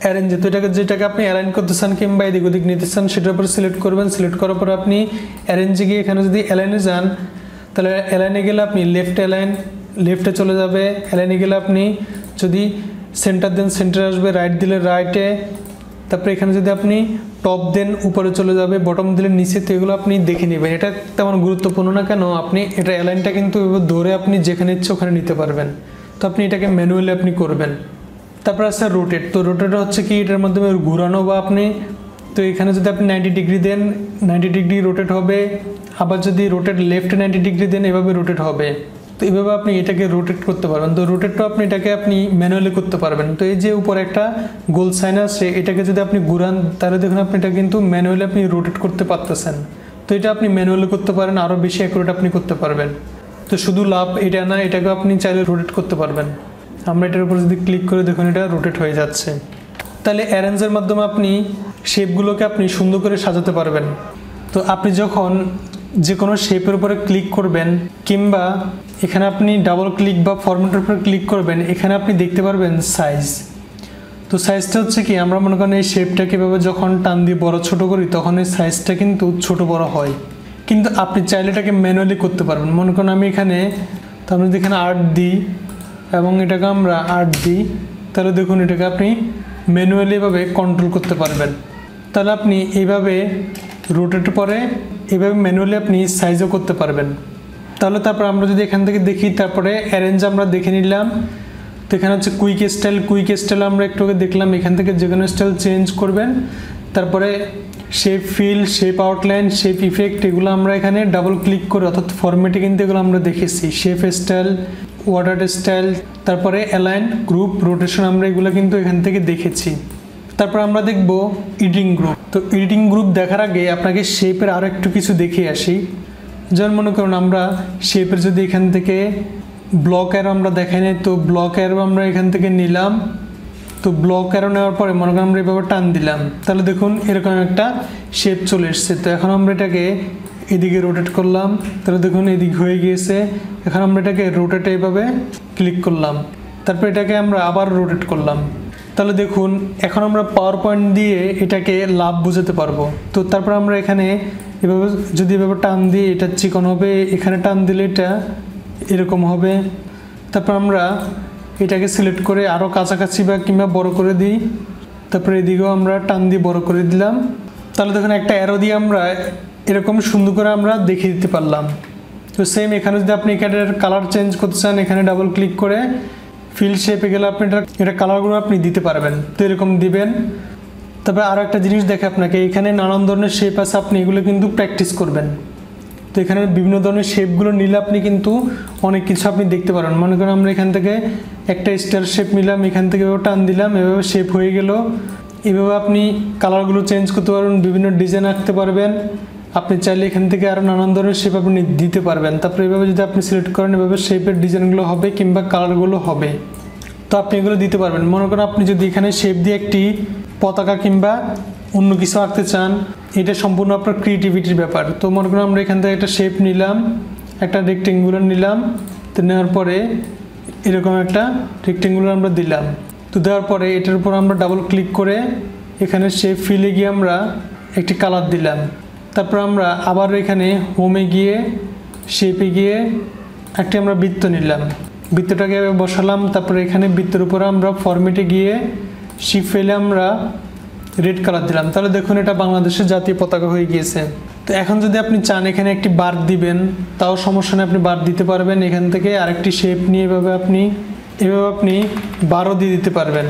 অ্যারেঞ্জে। তো এটাকে যেটাকে আপনি অ্যালাইন করতে চান কিংবা এদিক ওদিক নিতে চান সেটার উপর সিলেক্ট করবেন। সিলেক্ট করার পর আপনি অ্যারেঞ্জে গিয়ে এখানে যদি অ্যালাইনে যান তাহলে অ্যালাইনে গেলে আপনি লেফট অ্যালাইন, লেফটে চলে যাবে। অ্যালাইনে গেলে আপনি যদি সেন্টার দেন সেন্টারে আসবে, রাইট দিলে রাইটে। তারপরে এখানে যদি আপনি টপ দেন উপরে চলে যাবে, বটম দিলে নিচে। তো এগুলো আপনি দেখে নেবেন, এটা তেমন গুরুত্বপূর্ণ না কেন, আপনি এটা অ্যালাইনটা কিন্তু ধরে আপনি যেখানে ইচ্ছে ওখানে নিতে পারবেন। তো আপনি এটাকে ম্যানুয়ালি আপনি করবেন। তারপর আছে রোটেট। তো রোটেট হচ্ছে কি, এটার মাধ্যমে ঘুরানো বা আপনি, তো এখানে যদি আপনি 90 ডিগ্রি দেন 90 ডিগ্রি রোটেট হবে। আবার যদি রোটেট লেফটে 90 ডিগ্রি দেন এভাবে রোটেট হবে। তো এইভাবে আপনি এটাকে রোটেট করতে পারবেন। তো রোটেটটা আপনি এটাকে আপনি ম্যানুয়ালি করতে পারবেন। তো এই যে উপরে একটা গোল সাইন আছে, এটাকে যদি আপনি ঘুরান তাহলে দেখুন আপনি এটা কিন্তু ম্যানুয়ালি আপনি রোটেট করতে পারতেছেন। তো এটা আপনি ম্যানুয়ালি করতে পারেন, আরও বেশি অ্যাকুরেট আপনি করতে পারবেন। তো শুধু লাভ এটা না, এটাকে আপনি চাইলে রোটেট করতে পারবেন। আমরা এটার উপর যদি ক্লিক করে দেখুন এটা রোটেট হয়ে যাচ্ছে। তাহলে অ্যারেঞ্জের মাধ্যমে আপনি শেপগুলোকে আপনি সুন্দর করে সাজাতে পারবেন। তো আপনি যখন যে কোনো শেপের উপরে ক্লিক করবেন কিংবা এখানে আপনি ডাবল ক্লিক বা ফরম্যাটের উপর ক্লিক করবেন এখানে আপনি দেখতে পারবেন সাইজ তো সাইজটা হচ্ছে কি আমরা মনে করি এই শেপটাকে এভাবে যখন টান দিয়ে বড় ছোট করি তখন এই সাইজটা কিন্তু ছোট বড় হয় কিন্তু আপনি চাইলে এটাকে ম্যানুয়ালি করতে পারবেন মনে করুন আমি এখানে তো আমরা যদি এখানে 8 দিই এবং এটাকে আমরা 8 দিই তাহলে দেখুন এটাকে আপনি ম্যানুয়ালি ভাবে কন্ট্রোল করতে পারবেন তাহলে আপনি এইভাবে রোটেট করে এইভাবে ম্যানুয়ালি আপনি সাইজও করতে পারবেন তাহলে তারপর আমরা যদি এখান থেকে দেখি তারপরে অ্যারেঞ্জ আমরা দেখে নিলাম তো এখানে হচ্ছে কুইক স্টাইল আমরা একটুকে দেখলাম এখান থেকে যে কোনো স্টাইল চেঞ্জ করবেন তারপরে shape fill shape outline shape effect এগুলো আমরা এখানে ডাবল ক্লিক করে অর্থাৎ ফরম্যাটে কিন্তু এগুলো আমরা দেখেছি শেপ স্টাইল ওয়াটার স্টাইল তারপরে অ্যালাইন গ্রুপ রোটেশন আমরা এগুলো কিন্তু এখান থেকে দেখেছি তারপর আমরা দেখব এডিটিং গ্রুপ তো এডিটিং গ্রুপ দেখার আগে আপনাকে শেপের আরো একটু কিছু দেখিয়ে আসি যেমন মনে করুন আমরা শেপের যদি এখান থেকে ব্লক অ্যারো আমরা দেখাই নাই তো ব্লক অ্যারো আমরা এখান থেকে নিলাম তো ব্লক অ্যারো নেওয়ার পরে মনে করেন আমরা এভাবে টান দিলাম তাহলে দেখুন এরকম একটা শেপ চলে এসেছে তো এখন আমরা এটাকে এদিকে রোটেট করলাম তাহলে দেখুন এদিক হয়ে গিয়েছে এখন আমরা এটাকে রোটেট এইভাবে ক্লিক করলাম তারপর এটাকে আমরা আবার রোটেট করলাম তাহলে দেখুন এখন আমরা পাওয়ার পয়েন্ট দিয়ে এটাকে লাভ বোঝাতে পারবো তো তারপর আমরা এখানে এভাবে যদি এভাবে টান দিই এটা চিকন হবে এখানে টান দিলে এটা এরকম হবে তারপর আমরা এটাকে সিলেক্ট করে আরও কাছাকাছি বা কিংবা বড় করে দিই তারপরে এদিকেও আমরা টান দিয়ে বড় করে দিলাম তাহলে দেখুন একটা অ্যারো দিয়ে আমরা এরকম সুন্দর করে আমরা দেখিয়ে দিতে পারলাম তো সেম এখানে যদি আপনি এটার কালার চেঞ্জ করতে চান এখানে ডাবল ক্লিক করে ফিল শেপে গেলে আপনি এটা কালারগুলো আপনি দিতে পারবেন তো এরকম দিবেন তারপরে আরও একটা জিনিস দেখে আপনাকে এখানে নানান ধরনের শেপ আছে আপনি এগুলো কিন্তু প্র্যাকটিস করবেন তো এখানে বিভিন্ন ধরনের শেপগুলো নিলে আপনি কিন্তু অনেক কিছু আপনি দেখতে পারবেন মনে করেন আমরা এখান থেকে একটা স্টার শেপ নিলাম এখান থেকে এভাবে টান দিলাম এভাবে শেপ হয়ে গেল এভাবে আপনি কালারগুলো চেঞ্জ করতে পারবেন বিভিন্ন ডিজাইন আঁকতে পারবেন আপনি চাইলে এখান থেকে আরও নানান ধরনের শেপ আপনি দিতে পারবেন তারপরে এভাবে যদি আপনি সিলেক্ট করেন এভাবে শেপের ডিজাইনগুলো হবে কিংবা কালারগুলো হবে তো আপনি এগুলো দিতে পারবেন মনে করেন আপনি যদি এখানে শেপ দিয়ে একটি পতাকা কিংবা অন্য কিছু আঁকতে চান এটা সম্পূর্ণ আপনার ক্রিয়েটিভিটির ব্যাপার তো মনে করেন আমরা এখান থেকে একটা শেপ নিলাম একটা রেক্টেঙ্গুলার নিলাম তো নেওয়ার পরে এরকম একটা রেক্টেঙ্গুলার আমরা দিলাম তো দেওয়ার পরে এটার উপর আমরা ডাবল ক্লিক করে এখানে শেপ ফিলে গিয়ে আমরা একটি কালার দিলাম তারপর আমরা আবার এখানে হোমে গিয়ে শেপে গিয়ে একটি আমরা বৃত্ত নিলাম বৃত্তটাকে বসালাম তারপরে এখানে বৃত্তের উপর আমরা ফরম্যাটে গিয়ে শিপ ফেলে আমরা রেড কালার দিলাম তাহলে দেখুন এটা বাংলাদেশের জাতীয় পতাকা হয়ে গিয়েছে তো এখন যদি আপনি চান এখানে একটি বার দিবেন তাও সমস্যা নেই আপনি বার দিতে পারবেন এখান থেকে আরেকটি শেপ নিয়ে এভাবে আপনি বারও দিয়ে দিতে পারবেন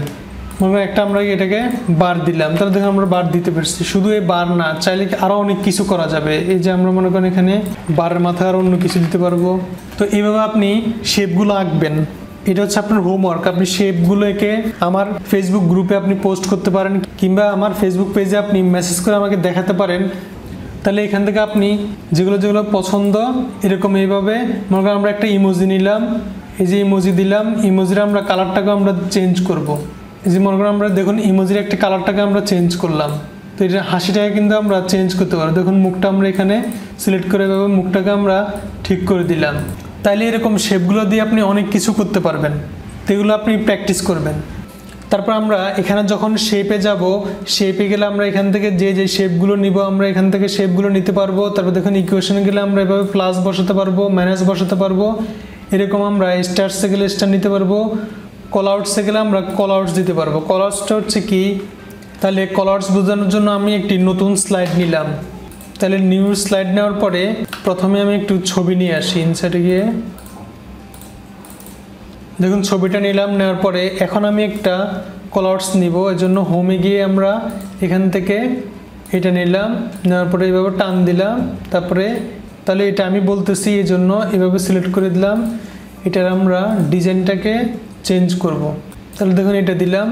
মনে একটা আমরা এটাকে বার দিলাম তাহলে দেখুন আমরা বার দিতে পারছি শুধু এই বার না চাইলে আরও অনেক কিছু করা যাবে এই যে আমরা মনে করেন এখানে বারের মাথায় আরও অন্য কিছু দিতে পারবো তো এইভাবে আপনি শেপগুলো আঁকবেন এটা হচ্ছে আপনার হোমওয়ার্ক আপনি শেপগুলোকে আমার ফেসবুক গ্রুপে আপনি পোস্ট করতে পারেন কিংবা আমার ফেসবুক পেজে আপনি মেসেজ করে আমাকে দেখাতে পারেন তাহলে এখান থেকে আপনি যেগুলো পছন্দ এরকম এইভাবে মনে করেন আমরা একটা ইমোজি নিলাম এই যে ইমোজি দিলাম ইমোজির আমরা কালারটাকে আমরা চেঞ্জ করব। এই যে মনে করেন আমরা দেখুন ইমোজির একটা কালারটাকে আমরা চেঞ্জ করলাম তো এটা হাসিটাকে কিন্তু আমরা চেঞ্জ করতে পারবো দেখুন মুখটা আমরা এখানে সিলেক্ট করে এভাবে মুখটাকে আমরা ঠিক করে দিলাম তাইলে এরকম শেপগুলো দিয়ে আপনি অনেক কিছু করতে পারবেন এগুলো আপনি প্র্যাকটিস করবেন তারপর আমরা এখানে যখন শেপে যাব শেপে গেলে আমরা এখান থেকে যে শেপগুলো নিব আমরা এখান থেকে শেপগুলো নিতে পারবো তারপর দেখুন ইকুয়েশনে গেলে আমরা এভাবে প্লাস বসাতে পারবো মাইনাস বসাতে পারবো এরকম আমরা স্টারসে গেলে স্টার নিতে পারবো কলআউটসে গেলে আমরা কলআউটস দিতে পারবো কলআউটসটা হচ্ছে কি তাহলে কলআউটস বোঝানোর জন্য আমি একটি নতুন স্লাইড নিলাম তাহলে নিউ স্লাইড নেওয়ার পরে প্রথমে আমি একটু ছবি নিয়ে আসি ইনসার্টে গিয়ে দেখুন ছবিটা নিলাম নেওয়ার পরে এখন আমি একটা কলআউটস নিব এর জন্য হোমে গিয়ে আমরা এখান থেকে এটা নিলাম নেওয়ার পরে এইভাবে টান দিলাম তারপরে তাহলে এটা আমি বলতেছি এই জন্য এভাবে সিলেক্ট করে দিলাম এটার আমরা ডিজাইনটাকে চেঞ্জ করব। তাহলে দেখুন এটা দিলাম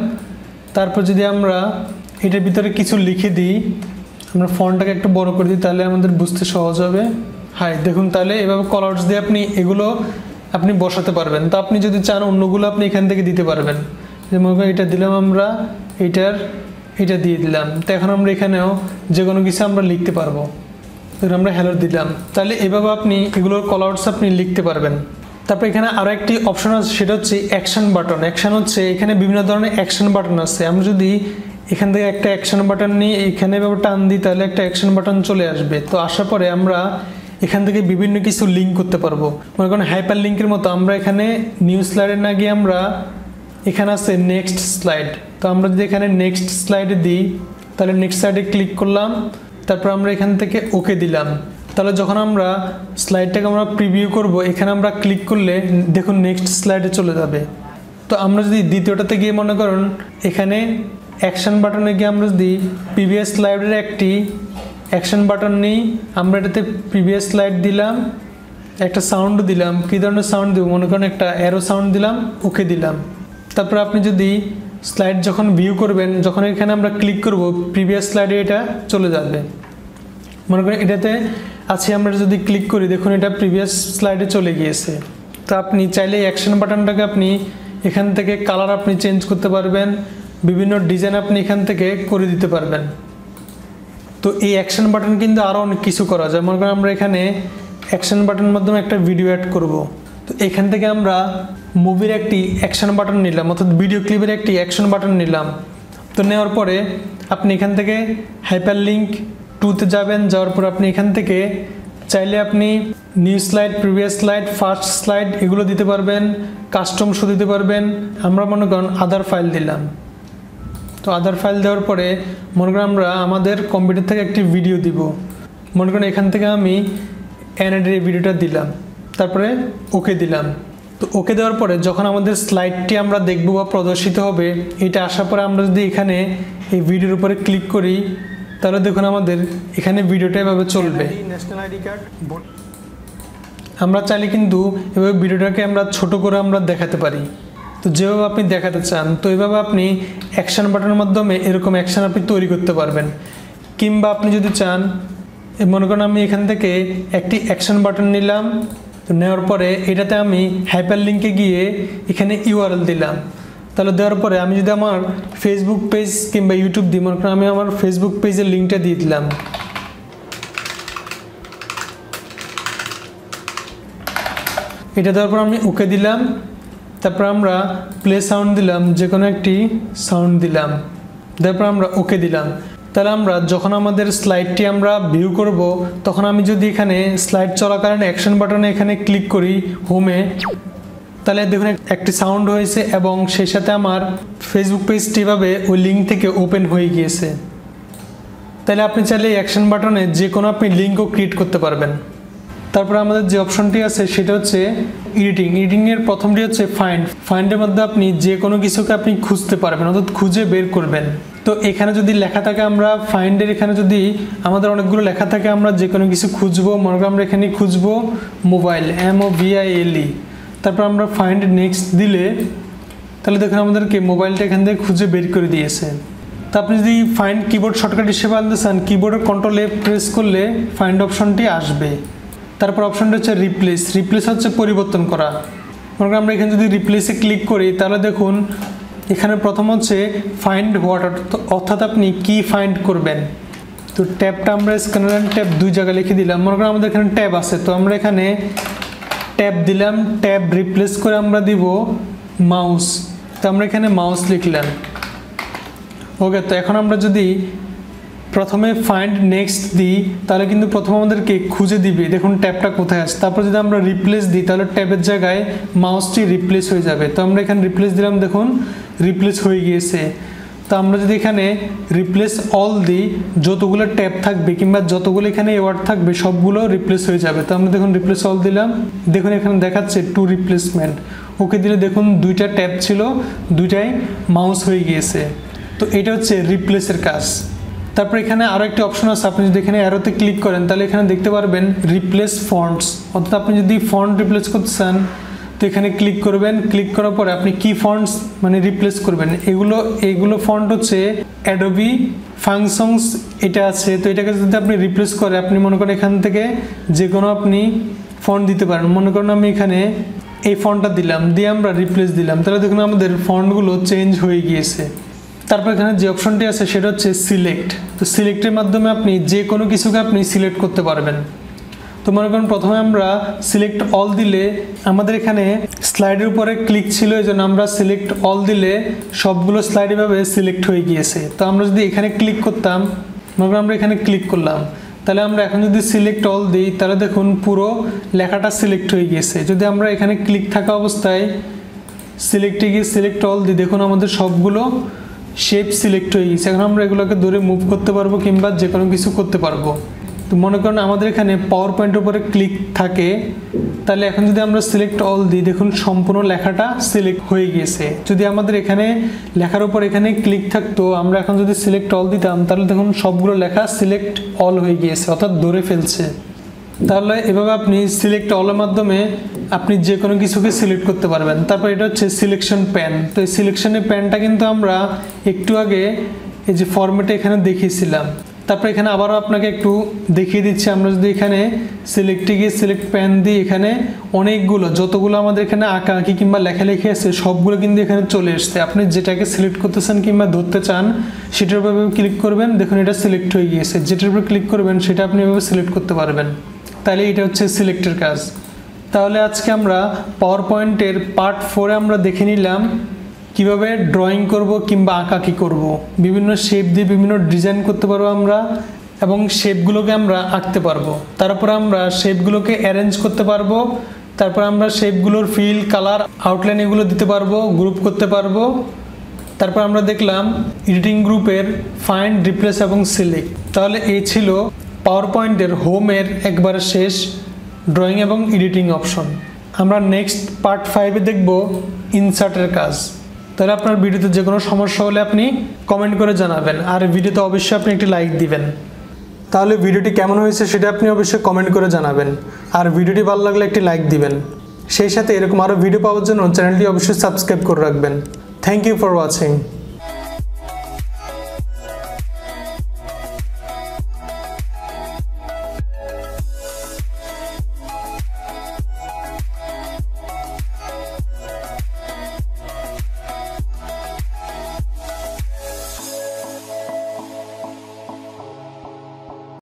তারপর যদি আমরা এটার ভিতরে কিছু লিখে দিই আমরা ফন্টটাকে একটু বড় করে দিই তাহলে আমাদের বুঝতে সহজ হবে হাই দেখুন তাহলে এভাবে কলআউটস দিয়ে আপনি এগুলো আপনি বসাতে পারবেন তো আপনি যদি চান অন্যগুলো আপনি এখান থেকে দিতে পারবেন যেমন এটা দিলাম আমরা এটা দিয়ে দিলাম তো এখন আমরা এখানেও যে কোনো কিছু আমরা লিখতে পারবো আমরা হ্যালো দিলাম তাহলে এভাবে আপনি এগুলোর কলআউটস আপনি লিখতে পারবেন তারপর এখানে আরেকটি অপশন আছে সেটা হচ্ছে অ্যাকশন বাটন। অ্যাকশন হচ্ছে এখানে বিভিন্ন ধরনের অ্যাকশন বাটন আছে। আমরা যদি এখান থেকে একটা অ্যাকশন বাটন নিয়ে এখানে এভাবে টান দিই তাহলে একটা অ্যাকশন বাটন চলে আসবে। তো আসার পরে আমরা এখান থেকে বিভিন্ন কিছু লিঙ্ক করতে পারবো। মনে করেন হাইপার লিঙ্কের মতো আমরা এখানে নিউ স্লাইডে না গিয়ে আমরা এখানে আছে নেক্সট স্লাইড। তো আমরা যদি এখানে নেক্সট স্লাইডে দিই তাহলে নেক্সট স্লাইডে ক্লিক করলাম, তারপর আমরা এখান থেকে ওকে দিলাম। তাহলে যখন আমরা স্লাইডটাকে আমরা প্রিভিউ করব এখানে আমরা ক্লিক করলে দেখুন নেক্সট স্লাইডে চলে যাবে। তো আমরা যদি দ্বিতীয়টাতে গিয়ে মনে করুন এখানে অ্যাকশন বাটনে গিয়ে আমরা যদি প্রিভিয়াস স্লাইডের একটি অ্যাকশন বাটন নিই, আমরা এটাতে প্রিভিয়াস স্লাইড দিলাম, একটা সাউন্ড দিলাম। কী ধরনের সাউন্ড দেবো? মনে করেন একটা অ্যারো সাউন্ড দিলাম, ওকে দিলাম। তারপর আপনি যদি স্লাইড যখন ভিউ করবেন, যখন এখানে আমরা ক্লিক করব প্রিভিয়াস স্লাইডে এটা চলে যাবে। মনে করেন এটাতে আছে, আমরা যদি ক্লিক করি দেখুন এটা প্রিভিয়াস স্লাইডে চলে গিয়েছে। তো আপনি চাইলে অ্যাকশন বাটনটাকে আপনি এখান থেকে কালার আপনি চেঞ্জ করতে পারবেন, বিভিন্ন ডিজাইন আপনি এখান থেকে করে দিতে পারবেন। তো এই অ্যাকশন বাটন কিন্তু আরও অনেক কিছু করা যায়। মনে করেন আমরা এখানে অ্যাকশন বাটনের মাধ্যমে একটা ভিডিও অ্যাড করব। তো এখান থেকে আমরা মুভির একটি অ্যাকশন বাটন নিলাম, অর্থাৎ ভিডিও ক্লিপের একটি অ্যাকশন বাটন নিলাম। তো নেওয়ার পরে আপনি এখান থেকে হাইপার লিঙ্ক টুতে যাবেন, যাওয়ার পর আপনি এখান থেকে চাইলে আপনি new slide, previous slide, first slide এগুলো দিতে পারবেন, কাস্টম শো দিতে পারবেন। আমরা মনে করেন আদার ফাইল দিলাম। তো আদার ফাইল দেওয়ার পরে মনে করেন আমরা আমাদের কম্পিউটার থেকে একটি ভিডিও দিব। মনে করেন এখান থেকে আমি অ্যানাডের এই ভিডিওটা দিলাম, তারপরে ওকে দিলাম। তো ওকে দেওয়ার পরে যখন আমাদের স্লাইডটি আমরা দেখব বা প্রদর্শিত হবে, এটা আসার পরে আমরা যদি এখানে এই ভিডিওর উপরে ক্লিক করি তাহলে দেখুন আমাদের এখানে ভিডিওটা এভাবে চলবে। আমরা চাইলে কিন্তু এভাবে ভিডিওটাকে আমরা ছোট করে আমরা দেখাতে পারি, তো যেভাবে আপনি দেখাতে চান। তো এভাবে আপনি অ্যাকশন বাটনের মাধ্যমে এরকম অ্যাকশন আপনি তৈরি করতে পারবেন। কিংবা আপনি যদি চান, মনে করেন আমি এখান থেকে একটি অ্যাকশন বাটন নিলাম, তো নেওয়ার পরে এটাতে আমি হাইপার লিঙ্কে গিয়ে এখানে ইউআরএল দিলাম। তাহলে দেওয়ার পরে আমি যদি আমার ফেসবুক পেজ কিংবা ইউটিউব দিই, মনে করেন আমি আমার ফেসবুক পেজের লিঙ্কটা দিয়ে দিলাম। এটা দেওয়ার পর আমি ওকে দিলাম, তারপর আমরা প্লে সাউন্ড দিলাম, যে কোনো একটি সাউন্ড দিলাম, তারপর আমরা ওকে দিলাম। তাহলে আমরা যখন আমাদের স্লাইডটি আমরা ভিউ করব তখন আমি যদি এখানে স্লাইড চলাকালীন অ্যাকশন বাটনে এখানে ক্লিক করি হোমে, তাহলে দেখুন একটি সাউন্ড হয়েছে এবং সেই সাথে আমার ফেসবুক পেজটি এভাবে ওই লিঙ্ক থেকে ওপেন হয়ে গিয়েছে। তাহলে আপনি চাইলে অ্যাকশন বাটনে যে কোনো আপনি লিঙ্কও ক্রিয়েট করতে পারবেন। তারপর আমাদের যে অপশনটি আছে সেটা হচ্ছে এডিটিং। এডিটিংয়ের প্রথমটি হচ্ছে ফাইন্ড। ফাইন্ডের মধ্যে আপনি যে কোনো কিছুকে আপনি খুঁজতে পারবেন, অর্থাৎ খুঁজে বের করবেন। তো এখানে যদি লেখা থাকে, আমরা ফাইন্ডের এখানে যদি আমাদের অনেকগুলো লেখা থাকে আমরা যে কোনো কিছু খুঁজবো। মনে করি আমরা এখানে খুঁজবো মোবাইল, MOBILE, তারপর আমরা ফাইন্ড নেক্সট দিলে তাহলে দেখুন আমাদেরকে মোবাইলটা এখান থেকে খুঁজে বের করে দিয়েছে। তো আপনি যদি ফাইন্ড কিবোর্ড শর্টকাট হিসেবে আনতে চান, কিবোর্ডের কন্ট্রোলে প্রেস করলে ফাইন্ড অপশনটি আসবে। তারপর অপশনটা হচ্ছে রিপ্লেস। রিপ্লেস হচ্ছে পরিবর্তন করা। মনে করি আমরা এখানে যদি রিপ্লেসে ক্লিক করি তাহলে দেখুন এখানে প্রথম হচ্ছে ফাইন্ড হোয়াট, অর্থাৎ আপনি কি ফাইন্ড করবেন। তো ট্যাবটা আমরা স্ক্যানার অ্যান্ড ট্যাব দুই জায়গায় লিখে দিলাম। মনে করি আমাদের এখানে ট্যাব আছে, তো আমরা এখানে ট্যাব দিলাম, ট্যাব রিপ্লেস করে আমরা দিব মাউস। তো আমরা এখানে মাউস লিখলাম, ওকে। তো এখন আমরা যদি প্রথমে ফাইন্ড নেক্সট দিই তাহলে কিন্তু প্রথমে আমাদেরকে খুঁজে দিবে দেখুন ট্যাবটা কোথায় আছে। তারপর যদি আমরা রিপ্লেস দিই তাহলে ট্যাবের জায়গায় মাউসটি রিপ্লেস হয়ে যাবে। তো আমরা এখানে রিপ্লেস দিলাম, দেখুন রিপ্লেস হয়ে গিয়েছে। তো আমরা যদি এখানে রিপ্লেস অল দিই, যতগুলো ট্যাব থাকবে কিংবা যতগুলো এখানে ওয়ার্ড থাকবে সবগুলো রিপ্লেস হয়ে যাবে। তো আমরা দেখুন রিপ্লেস অল দিলাম, দেখুন এখানে দেখাচ্ছে টু রিপ্লেসমেন্ট। ওকে দিলে দেখুন দুইটা ট্যাব ছিল, দুইটাই মাউস হয়ে গিয়েছে। তো এটা হচ্ছে রিপ্লেসের কাজ। তারপর এখানে আরও একটি অপশন আছে, আপনি যদি এখানে অ্যারোতে ক্লিক করেন তাহলে এখানে দেখতে পারবেন রিপ্লেস ফন্টস, অর্থাৎ আপনি যদি ফন্ট রিপ্লেস করতে চান তো এখানে ক্লিক করবেন। ক্লিক করার পরে আপনি কি ফন্টস মানে রিপ্লেস করবেন, এইগুলো ফন্ট হচ্ছে অ্যাডোবি ফাংশনস এটা আছে। তো এটাকে যদি আপনি রিপ্লেস করে আপনি মনে করেন এখান থেকে যে কোনো আপনি ফন্ট দিতে পারেন। মনে করেন আমি এখানে এই ফন্টটা দিলাম, দিয়ে আমরা রিপ্লেস দিলাম, তাহলে দেখুন আমাদের ফন্টগুলো চেঞ্জ হয়ে গিয়েছে। তারপর এখানে যে অপশনটি আছে সেটা হচ্ছে সিলেক্ট। তো সিলেক্টের মাধ্যমে আপনি যে কোনো কিছুকে আপনি সিলেক্ট করতে পারবেন। तो मने करें प्रथमे आमरा सिलेक्ट अल दिले आमादेर एखाने स्लाइडेर उपरे क्लिक छिलो एजोन्य आमरा सिलेक्ट अल दिले सबगुलो स्लाइड एभाबे सिलेक्ट हये गियेछे। तो आमरा जोदि एखाने क्लिक करताम मने करें आमरा एखाने क्लिक करलाम ताहले आमरा एखन जोदि सिलेक्ट अल दिई ताहले देखुन पुरो लेखाटा सिलेक्ट हये गियेछे। जोदि आमरा एखाने क्लिक थाका अबस्थाय सिलेक्टे गिये सिलेक्ट अल दिई देखुन आमादेर सबगुलो शेप सिलेक्ट हये गेছে। এখন আমরা এগুলোকে ধরে মুভ করতে পারবো কিংবা যে কোনো কিছু করতে পারবো। তো মনে করুন আমাদের এখানে পাওয়ার পয়েন্টের উপরে ক্লিক থাকে, তাহলে এখন যদি আমরা সিলেক্ট অল দিই দেখুন সম্পূর্ণ লেখাটা সিলেক্ট হয়ে গিয়েছে। যদি আমাদের এখানে লেখার উপর এখানে ক্লিক থাকতো আমরা এখন যদি সিলেক্ট অল দিতাম তাহলে দেখুন সবগুলো লেখা সিলেক্ট অল হয়ে গিয়েছে অর্থাৎ ধরে ফেলছে। তাহলে এভাবে আপনি সিলেক্ট অলের মাধ্যমে আপনি যে কোনো কিছুকে সিলেক্ট করতে পারবেন। তারপর এটা হচ্ছে সিলেকশন প্যান। তো এই সিলেকশনের প্যানটা কিন্তু আমরা একটু আগে এই যে ফরম্যাটে এখানে দেখিয়েছিলাম। তারপর এখানে আবারও আপনাকে একটু দেখিয়ে দিচ্ছি। আমরা যদি এখানে সিলেক্টে গিয়ে সিলেক্ট প্যান দিই এখানে অনেকগুলো যতগুলো আমাদের এখানে আঁকা আঁকি কিংবা লেখালেখি আছে সবগুলো কিন্তু এখানে চলে এসছে। আপনি যেটাকে সিলেক্ট করতেছেন কিংবা ধরতে চান সেটার উপর ক্লিক করবেন দেখুন এটা সিলেক্ট হয়ে গিয়েছে। যেটার উপর ক্লিক করবেন সেটা আপনি এভাবে সিলেক্ট করতে পারবেন। তাহলে এটা হচ্ছে সিলেক্টের কাজ। তাহলে আজকে আমরা পাওয়ার পয়েন্টের পার্ট 4 আমরা দেখে নিলাম কিভাবে ড্রয়িং করব কিংবা আঁকাআঁকি করব, বিভিন্ন শেপ দিয়ে বিভিন্ন ডিজাইন করতে পারবো আমরা এবং শেপগুলোকে আমরা আঁকতে পারবো। তারপর আমরা শেপগুলোকে অ্যারেঞ্জ করতে পারবো, তারপর আমরা শেপগুলোর ফিল কালার আউটলাইন এগুলো দিতে পারবো, গ্রুপ করতে পারবো। তারপর আমরা দেখলাম এডিটিং গ্রুপের ফাইন্ড রিপ্লেস এবং সিলেক্ট। তাহলে এই ছিল পাওয়ার পয়েন্টের হোমের একবার শেষ ড্রয়িং এবং এডিটিং অপশন। আমরা নেক্সট পার্ট 5 এ দেখব ইনসার্টের কাজ। তাহলে আপনার ভিডিওতে যে কোনো সমস্যা হলে আপনি কমেন্ট করে জানাবেন আর ভিডিওতে অবশ্যই আপনি একটি লাইক দিবেন। তাহলে ভিডিওটি কেমন হয়েছে সেটা আপনি অবশ্যই কমেন্ট করে জানাবেন আর ভিডিওটি ভালো লাগলে একটি লাইক দিবেন। সেই সাথে এরকম আরও ভিডিও পাওয়ার জন্য চ্যানেলটি অবশ্যই সাবস্ক্রাইব করে রাখবেন। Thank you for watching.